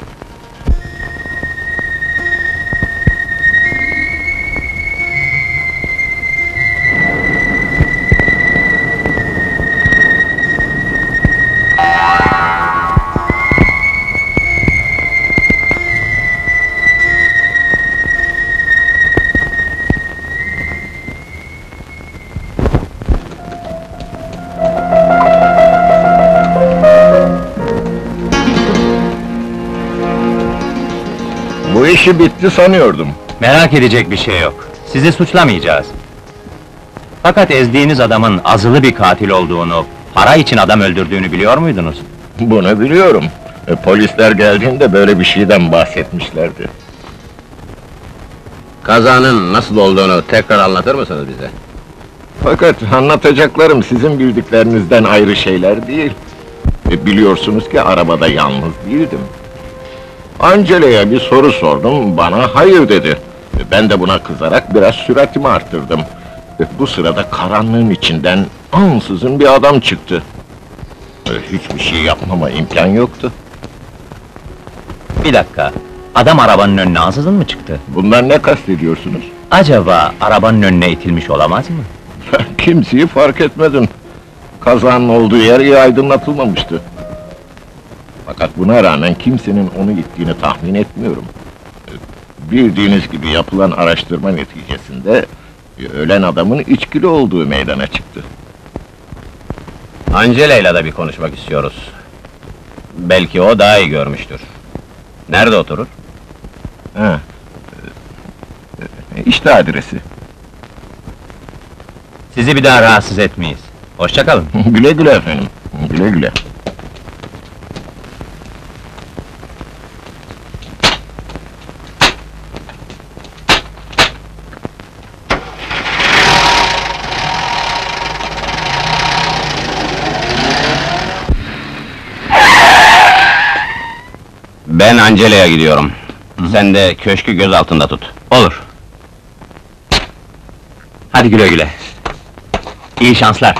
İşi bitti sanıyordum. Merak edecek bir şey yok. Sizi suçlamayacağız. Fakat ezdiğiniz adamın azılı bir katil olduğunu, para için adam öldürdüğünü biliyor muydunuz? Bunu biliyorum. Polisler geldiğinde böyle bir şeyden bahsetmişlerdi. Kazanın nasıl olduğunu tekrar anlatır mısınız bize? Fakat anlatacaklarım sizin bildiklerinizden ayrı şeyler değil. Biliyorsunuz ki arabada yalnız değildim. Angela'ya bir soru sordum, bana hayır dedi. Ben de buna kızarak biraz süratimi arttırdım. Bu sırada karanlığın içinden ansızın bir adam çıktı. Hiçbir şey yapmama imkan yoktu. Bir dakika, adam arabanın önüne ansızın mı çıktı? Bundan ne kastediyorsunuz? Acaba arabanın önüne itilmiş olamaz mı? Kimseyi fark etmedim. Kazanın olduğu yer iyi aydınlatılmamıştı. Fakat buna rağmen kimsenin onu gittiğini tahmin etmiyorum. Bildiğiniz gibi yapılan araştırma neticesinde ölen adamın içkili olduğu meydana çıktı. Angela'yla da bir konuşmak istiyoruz. Belki o daha iyi görmüştür. Nerede oturur? Ha. İşte adresi. Sizi bir daha rahatsız etmeyiz. Hoşça kalın. Güle güle efendim. Güle güle. Ben Angela'ya gidiyorum. Hı. Sen de köşkü göz altında tut. Olur. Hadi güle güle. İyi şanslar.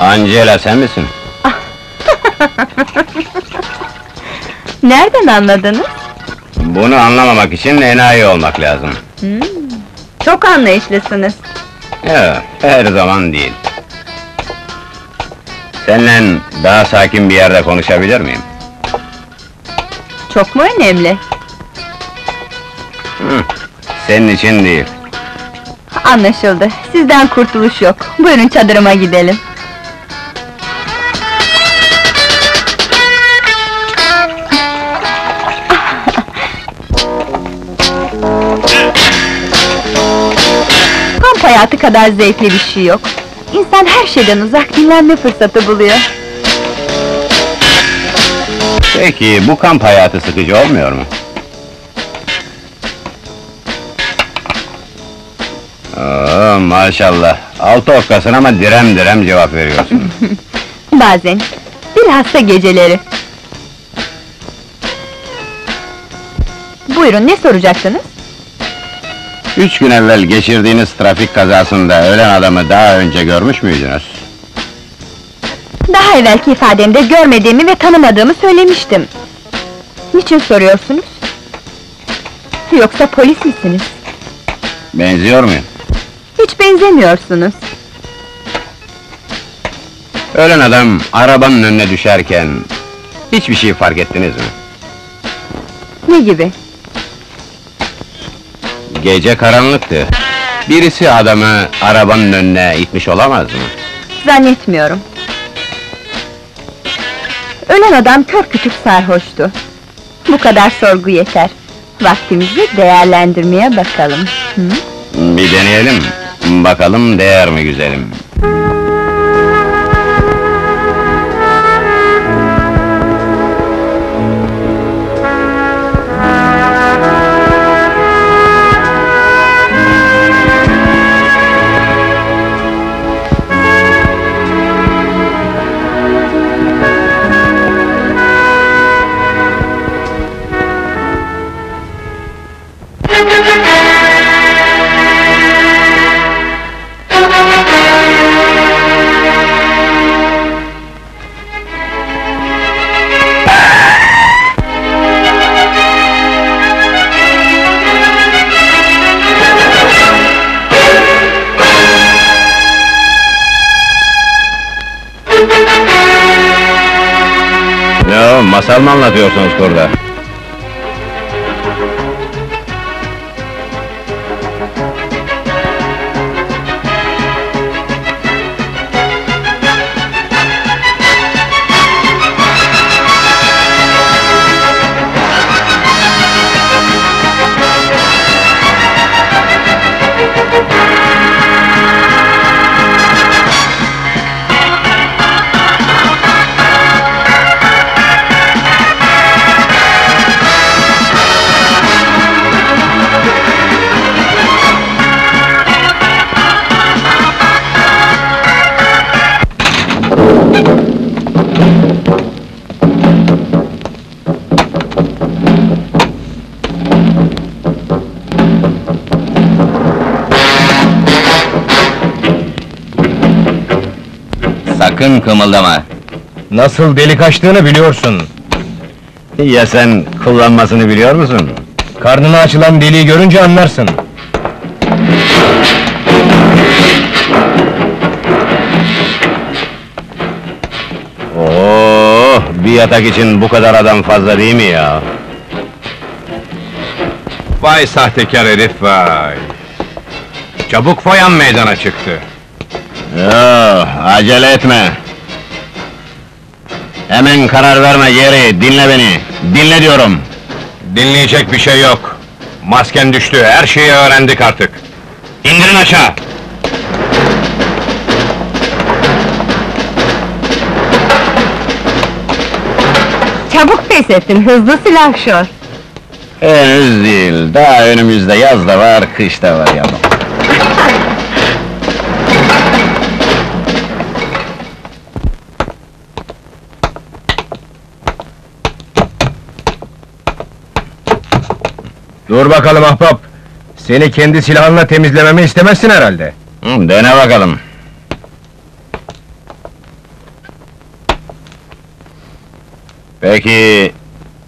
Angela sen misin? Nereden anladınız? Bunu anlamamak için enayi olmak lazım. Çok anlayışlısınız. Ya, her zaman değil. Seninle daha sakin bir yerde konuşabilir miyim? Çok mu önemli? Senin için değil. Anlaşıldı. Sizden kurtuluş yok. Buyurun çadırıma gidelim. Kamp hayatı kadar zevkli bir şey yok. İnsan her şeyden uzak dinlenme fırsatı buluyor. Peki bu kamp hayatı sıkıcı olmuyor mu? Oo, maşallah! Altı okkasın ama direm direm cevap veriyorsun. Bazen, bilhassa geceleri. Buyurun, ne soracaksınız? 3 gün evvel geçirdiğiniz trafik kazasında ölen adamı daha önce görmüş müydünüz? Daha evvelki ifademde görmediğimi ve tanımadığımı söylemiştim. Niçin soruyorsunuz? Yoksa polis misiniz? Benziyor muyum? Hiç benzemiyorsunuz. Ölen adam arabanın önüne düşerken hiçbir şey fark ettiniz mi? Ne gibi? Gece karanlıktı. Birisi adamı arabanın önüne itmiş olamaz mı? Zannetmiyorum. Ölen adam kör küçük sarhoştu. Bu kadar sorgu yeter. Vaktimizi değerlendirmeye bakalım. Bir deneyelim. Bakalım değer mi güzelim? Masal mı anlatıyorsunuz burada? Sakın kımıldama! Nasıl delik açtığını biliyorsun! Ya sen kullanmasını biliyor musun? Karnına açılan deliği görünce anlarsın! Oh, bir yatak için bu kadar adam fazla değil mi ya? Vay sahtekar herif vay! Çabuk foyan meydana çıktı! Yoo, acele etme! Hemen karar verme Gary, dinle beni! Dinle diyorum! Dinleyecek bir şey yok! Masken düştü, her şeyi öğrendik artık! İndirin aşağı! Çabuk pes ettin, hızlı silahşor! Henüz değil, daha önümüzde yaz da var, kış da var yavrum! Dur bakalım ahbap! Seni kendi silahınla temizlememi istemezsin herhalde! Dene bakalım! Peki,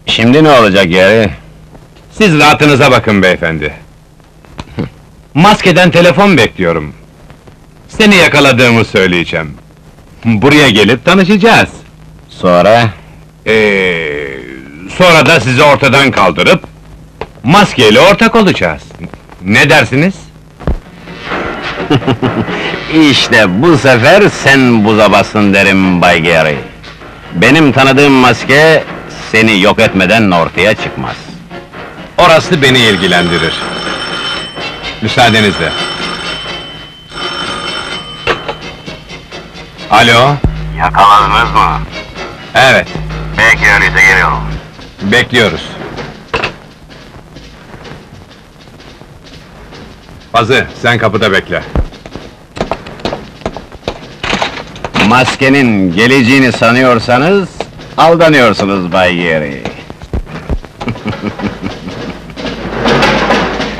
şimdi ne olacak Gary? Siz rahatınıza bakın beyefendi. Maskeden telefon bekliyorum. Seni yakaladığımı söyleyeceğim. Buraya gelip tanışacağız. Sonra? Sonra da sizi ortadan kaldırıp maskeyle ortak olacağız. Ne dersiniz? İşte bu sefer sen buza bastın derim Bay Gary. Benim tanıdığım maske seni yok etmeden ortaya çıkmaz. Orası beni ilgilendirir. Müsaadenizle. Alo? Yakaladınız mı? Evet. Peki, öyleyse geliyorum. Bekliyoruz. Fazı, sen kapıda bekle. Maskenin geleceğini sanıyorsanız aldanıyorsunuz Bay Gary.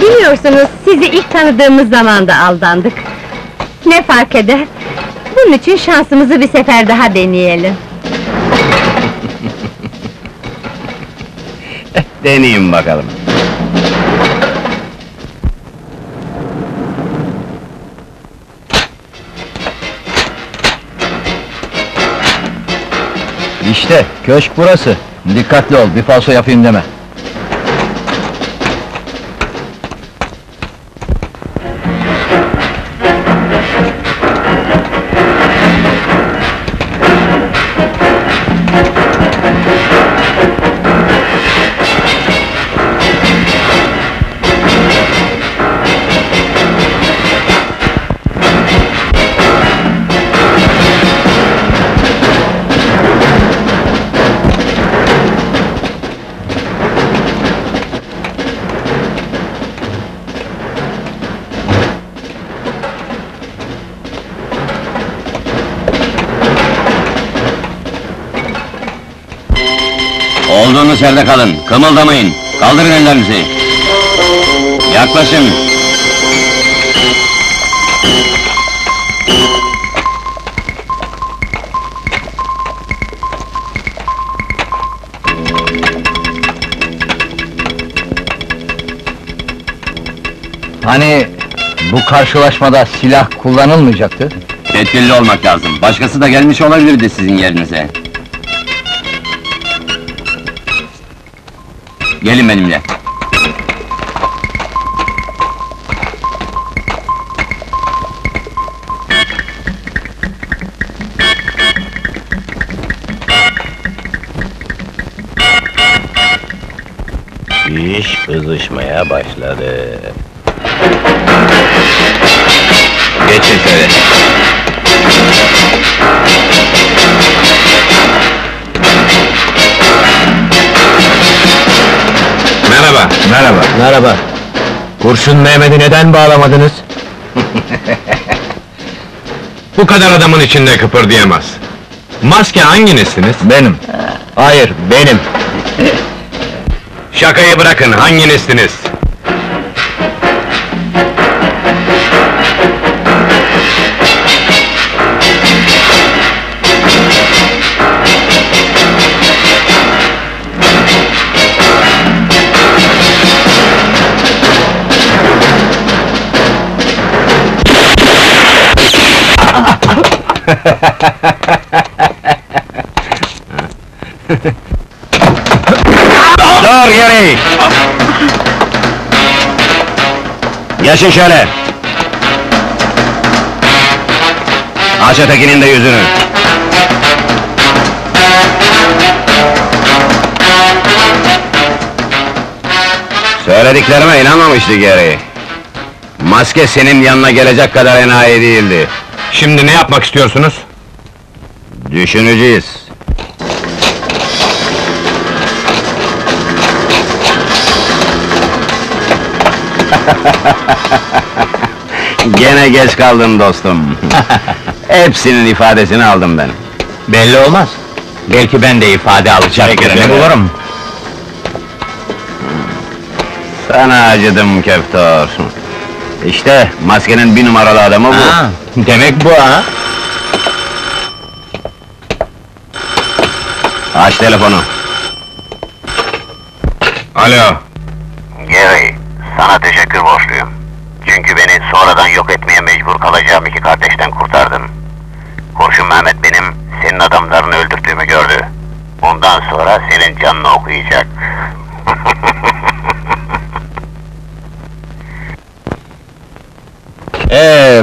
Biliyorsunuz, sizi ilk tanıdığımız zaman da aldandık. Ne fark eder? Bunun için şansımızı bir sefer daha deneyelim. Deneyim bakalım. İşte, köşk burası. Dikkatli ol, bir falso yapayım deme. Olduğunuz yerde kalın, kımıldamayın, kaldırın ellerinizi! Yaklaşın! Hani bu karşılaşmada silah kullanılmayacaktı? Tedbirli olmak lazım, başkası da gelmiş olabilirdi sizin yerinize. Gelin benimle! İş kızışmaya başladı! Geçin şöyle! Merhaba! Merhaba! Merhaba! Kurşun Mehmet'i neden bağlamadınız? Bu kadar adamın içinde kıpırdayamaz! Maske hanginizsiniz? Benim! Hayır, benim! Şakayı bırakın, hanginizsiniz? Dur Gary! Geçin şöyle! Ağa Tekin'in de yüzünü! Söylediklerime inanmamıştı Gary. Maske senin yanına gelecek kadar enayi değildi. Şimdi ne yapmak istiyorsunuz? Düşüneceğiz. Gene geç kaldın dostum. Hepsinin ifadesini aldım ben. Belli olmaz. Belki ben de ifade alacak birini bulurum. Sana acıdım Köftör. İşte maskenin 1 numaralı adamı bu. Ha, demek bu ha? Aç telefonu. Alo! Gary, sana teşekkür borçluyum. Çünkü beni sonradan yok etmeye mecbur kalacağım iki kardeşten kurtardın. Kurşun Mehmet benim, senin adamlarını öldürdüğümü gördü. Bundan sonra senin canını okuyacak.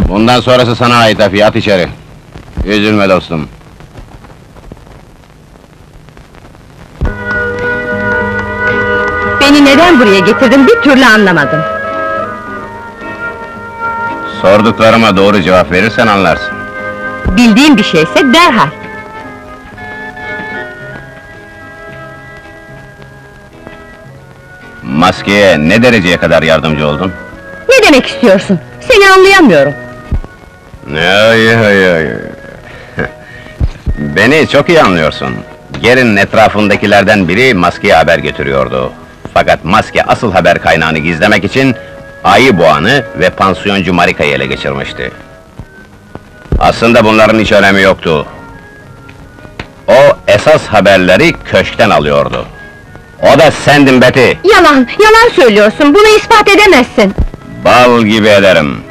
Bundan sonrası sana ait Afi, at içeri. Üzülme dostum. Beni neden buraya getirdin bir türlü anlamadım. Sorduklarıma doğru cevap verirsen anlarsın. Bildiğim bir şeyse derhal. Maskeye ne dereceye kadar yardımcı oldun? Ne demek istiyorsun? Seni anlayamıyorum. Hayır. Beni çok iyi anlıyorsun. Gary'nin etrafındakilerden biri Maskeye haber götürüyordu. Fakat Maske asıl haber kaynağını gizlemek için Ayı Boğan'ı ve pansiyoncu Marika'yı ele geçirmişti. Aslında bunların hiç önemi yoktu. O esas haberleri köşkten alıyordu. O da sendin Betty! Yalan söylüyorsun, bunu ispat edemezsin! Bal gibi ederim!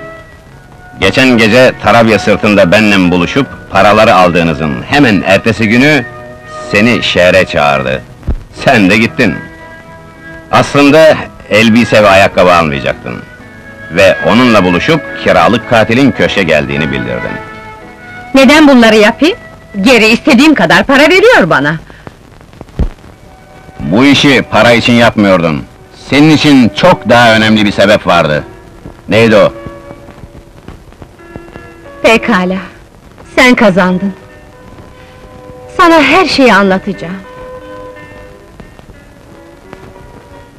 Geçen gece Tarabya sırtında benimle buluşup paraları aldığınızın hemen ertesi günü seni şehre çağırdı. Sen de gittin. Aslında elbise ve ayakkabı almayacaktın. Ve onunla buluşup kiralık katilin köşe geldiğini bildirdin. Neden bunları yapayım? Geri istediğim kadar para veriyor bana. Bu işi para için yapmıyordun. Senin için çok daha önemli bir sebep vardı. Neydi o? Pekala. Sen kazandın. Sana her şeyi anlatacağım.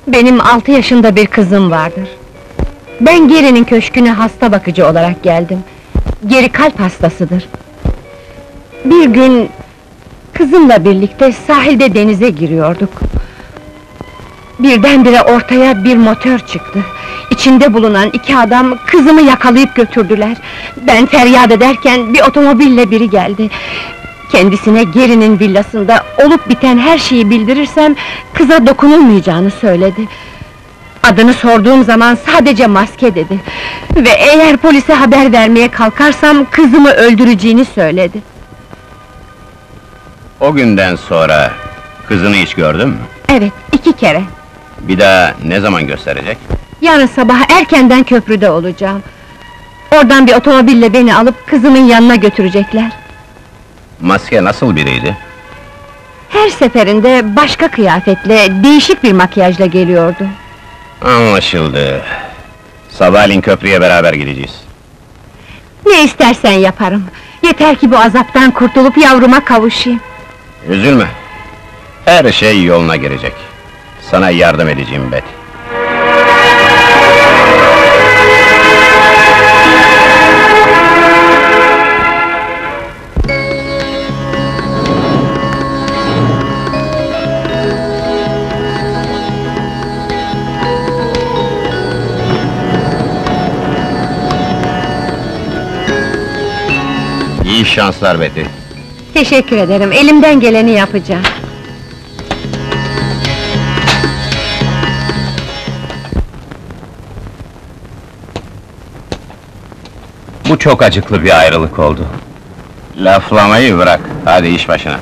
Benim 6 yaşında bir kızım vardır. Ben Gary'nin köşküne hasta bakıcı olarak geldim. Gary kalp hastasıdır. Bir gün kızımla birlikte sahilde denize giriyorduk. Birdenbire ortaya bir motor çıktı. İçinde bulunan 2 adam kızımı yakalayıp götürdüler. Ben feryat ederken bir otomobille biri geldi. Kendisine Gary'nin villasında olup biten her şeyi bildirirsem kıza dokunulmayacağını söyledi. Adını sorduğum zaman sadece Maske dedi. Ve eğer polise haber vermeye kalkarsam kızımı öldüreceğini söyledi. O günden sonra kızını hiç gördün mü? Evet, 2 kere. Bir daha ne zaman gösterecek? Yarın sabah erkenden köprüde olacağım. Oradan bir otomobille beni alıp kızımın yanına götürecekler. Maske nasıl biriydi? Her seferinde başka kıyafetle, değişik bir makyajla geliyordu. Anlaşıldı. Sabahleyin köprüye beraber gideceğiz. Ne istersen yaparım. Yeter ki bu azaptan kurtulup yavruma kavuşayım. Üzülme. Her şey yoluna girecek. Sana yardım edeceğim Betty. İyi şanslar Betty. Teşekkür ederim, elimden geleni yapacağım. Bu çok acıklı bir ayrılık oldu. Laflamayı bırak, hadi iş başına.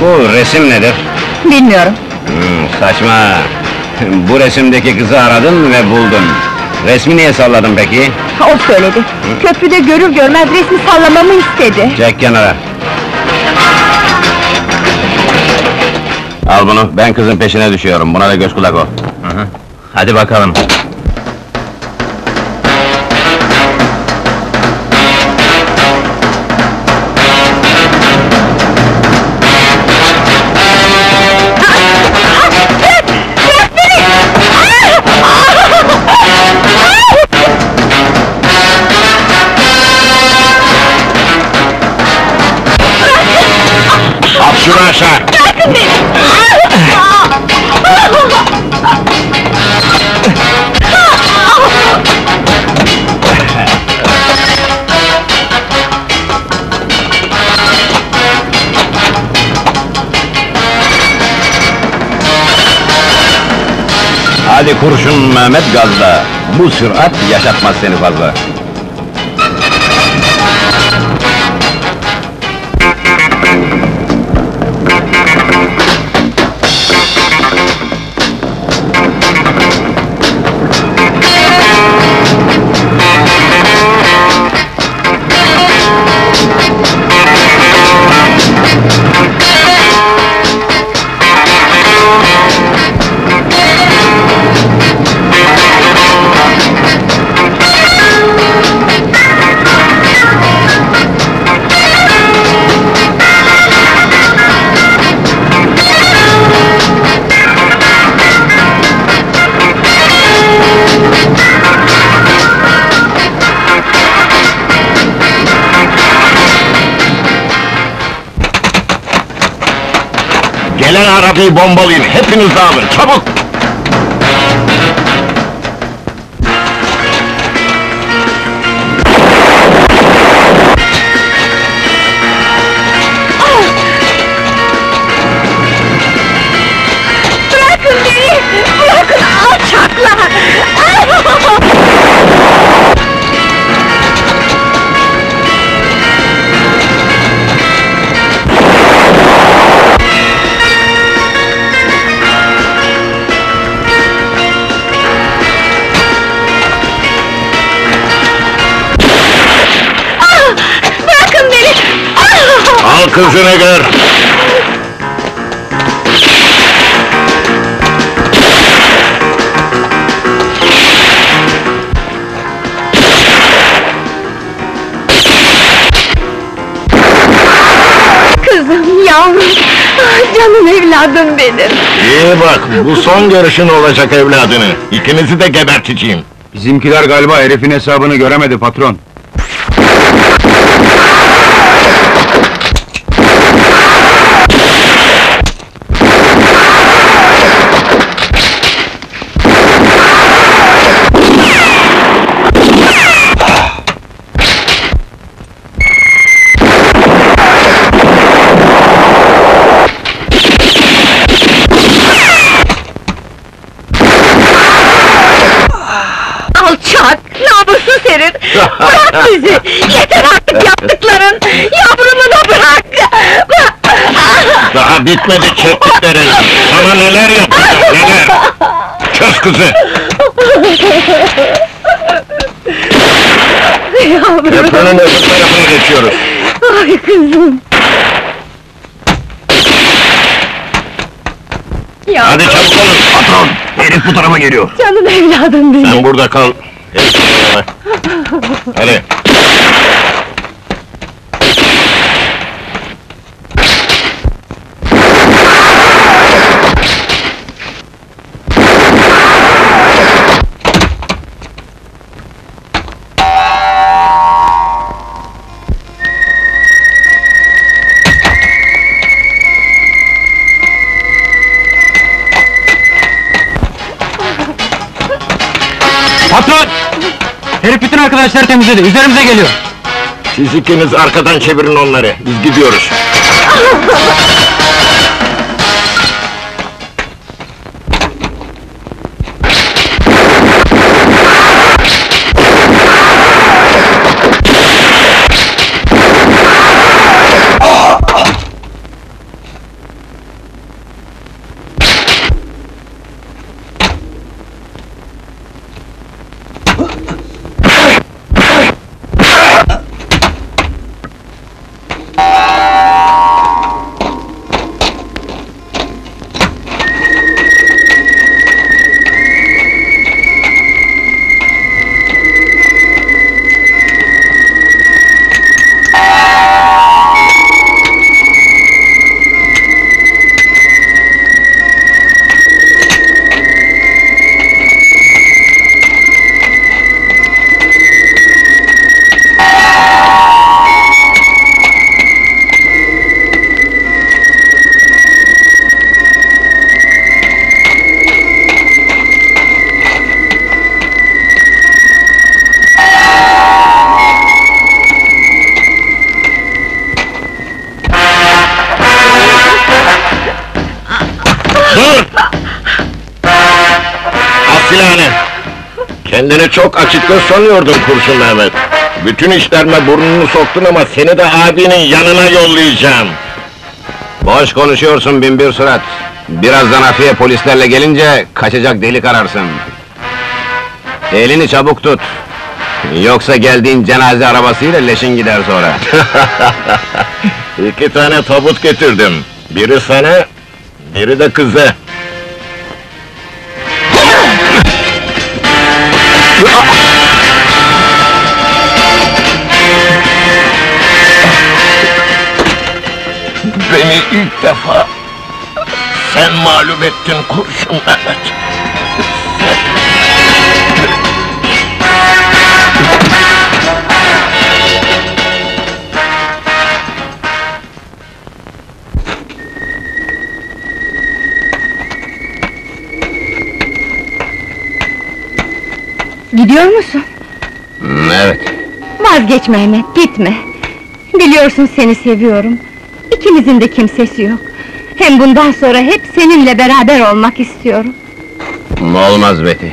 Bu resim nedir? Bilmiyorum. Saçma! Bu resimdeki kızı aradın ve buldun. Resmi niye salladın peki? O söyledi. Köprüde görür görmez resmi sallamamı istedi. Çek kenara! Al bunu, ben kızın peşine düşüyorum. Buna da göz kulak ol. Hı-hı. Hadi bakalım! Şunu aşağı! Bırakın beni! Hadi kurşun Mehmet gazla! Bu sürat yaşatmaz seni fazla! Gelen arabayı bombalayın, hepiniz dağılın, çabuk! Bırakın beni! Bırakın alçaklar! Al kızını gör! Kızım, yavrum! Canım evladım benim! İyi bak, bu son görüşün olacak evladını! İkinizi de geberteceğim! Bizimkiler galiba herifin hesabını göremedi patron! Bırak bizi! Yeter artık yaptıkların! Yavrumu da bırak! Daha bitmedi çektikleri! Sana neler yapacağım, neler! Çöz kızı! Yavrum! Köprünün öbür tarafına geçiyoruz! Ay kızım! Yavrum. Hadi çabuk olun, patron! Herif bu tarafa geliyor! Canım evladım benim! Sen burada kal! Hadi! Patron! Herif bütün arkadaşları temizledi, üzerimize geliyor! Siz ikiniz arkadan çevirin onları, biz gidiyoruz! Dur! At silahını! Kendini çok açık göz sanıyordun Kurşun Mehmet. Bütün işlerime burnunu soktun ama seni de abinin yanına yollayacağım. Boş konuşuyorsun binbir surat. Birazdan afiye polislerle gelince kaçacak delik ararsın. Elini çabuk tut. Yoksa geldiğin cenaze arabasıyla leşin gider sonra. 2 tane tabut getirdim. Biri sana, biri de kıza. Beni ilk defa sen mağlup ettin Kurşun Mehmet. Gidiyor musun? Evet. Vazgeçme Mehmet, gitme! Biliyorsun seni seviyorum. İkimizin de kimsesi yok. Hem bundan sonra hep seninle beraber olmak istiyorum. Olmaz Betty.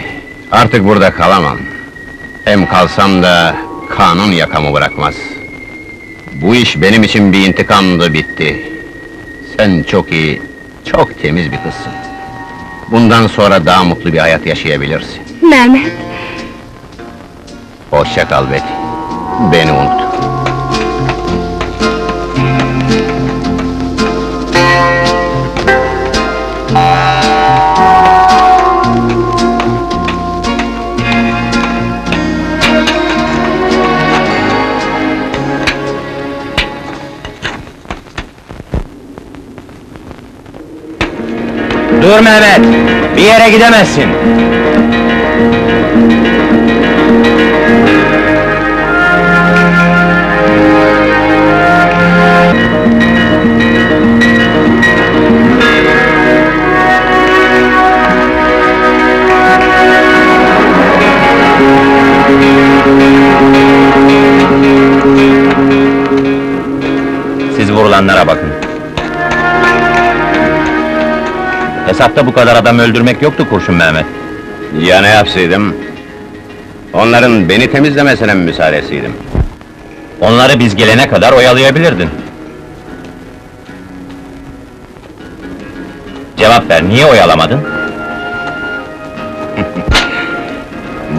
Artık burada kalamam. Hem kalsam da kanun yakamı bırakmaz. Bu iş benim için bir intikamdı, bitti. Sen çok iyi, çok temiz bir kızsın. Bundan sonra daha mutlu bir hayat yaşayabilirsin. Mehmet! Hoşça kal Betty. Beni unut. Dur Mehmet! Bir yere gidemezsin! Siz vurulanlara bakın. Hesapta bu kadar adam öldürmek yoktu Kurşun Mehmet. Ya ne yapsaydım? Onların beni temizlemesine mi müsaadesiydim? Onları biz gelene kadar oyalayabilirdin. Cevap ver, niye oyalamadın?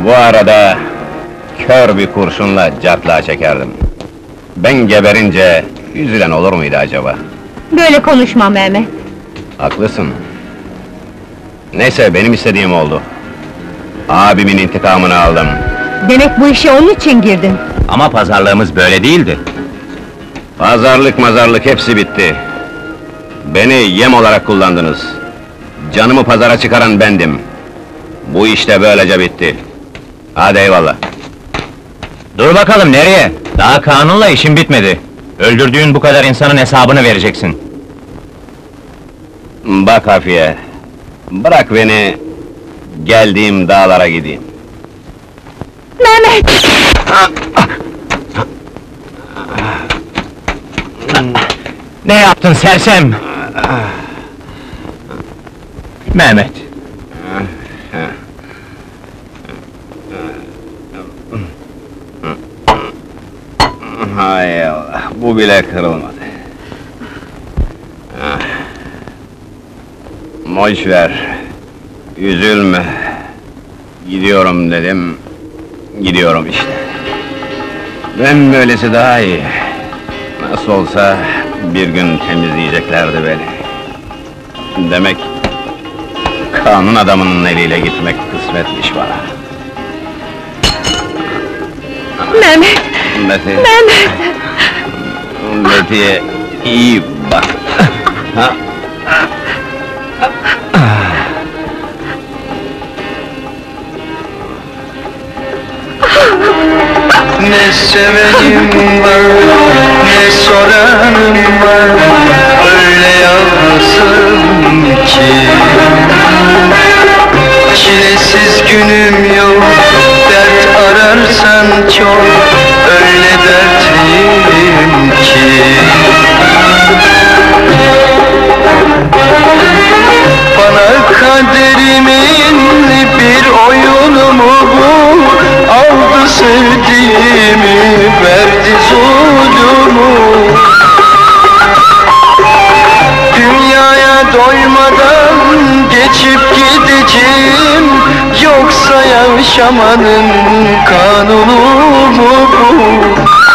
Bu arada kör bir kurşunla catlığa çekerdim. Ben geberince üzülen olur muydu acaba? Böyle konuşma Mehmet. Haklısın. Neyse, benim istediğim oldu. Abimin intikamını aldım. Demek bu işe onun için girdin. Ama pazarlığımız böyle değildi. Pazarlık mazarlık hepsi bitti. Beni yem olarak kullandınız. Canımı pazara çıkaran bendim. Bu iş de böylece bitti. Hadi eyvallah. Dur bakalım, nereye? Daha kanunla işin bitmedi. Öldürdüğün bu kadar insanın hesabını vereceksin. Bak Hafiye, bırak beni, geldiğim dağlara gideyim. Mehmet! Ne yaptın sersem? Mehmet! Hay Allah, bu bile kırılmadı. Boş ver, üzülme. Gidiyorum dedim, gidiyorum işte. Ben böylesi daha iyi. Nasıl olsa bir gün temizleyeceklerdi beni. Demek kanun adamının eliyle gitmek kısmetmiş bana. Mehmet! Betty. Mehmet! Betty'ye iyi bak. Ha? Ne sevenim var, ne soranım var, öyle yalnızım ki. Çilesiz günüm yok, dert ararsan çok, öyle dertliyim ki. Bana boynumu bu, aldı sevdiğimi, verdi zulümü. Dünyaya doymadan geçip gideceğim, yoksa yaşamanın kanunu mu bu?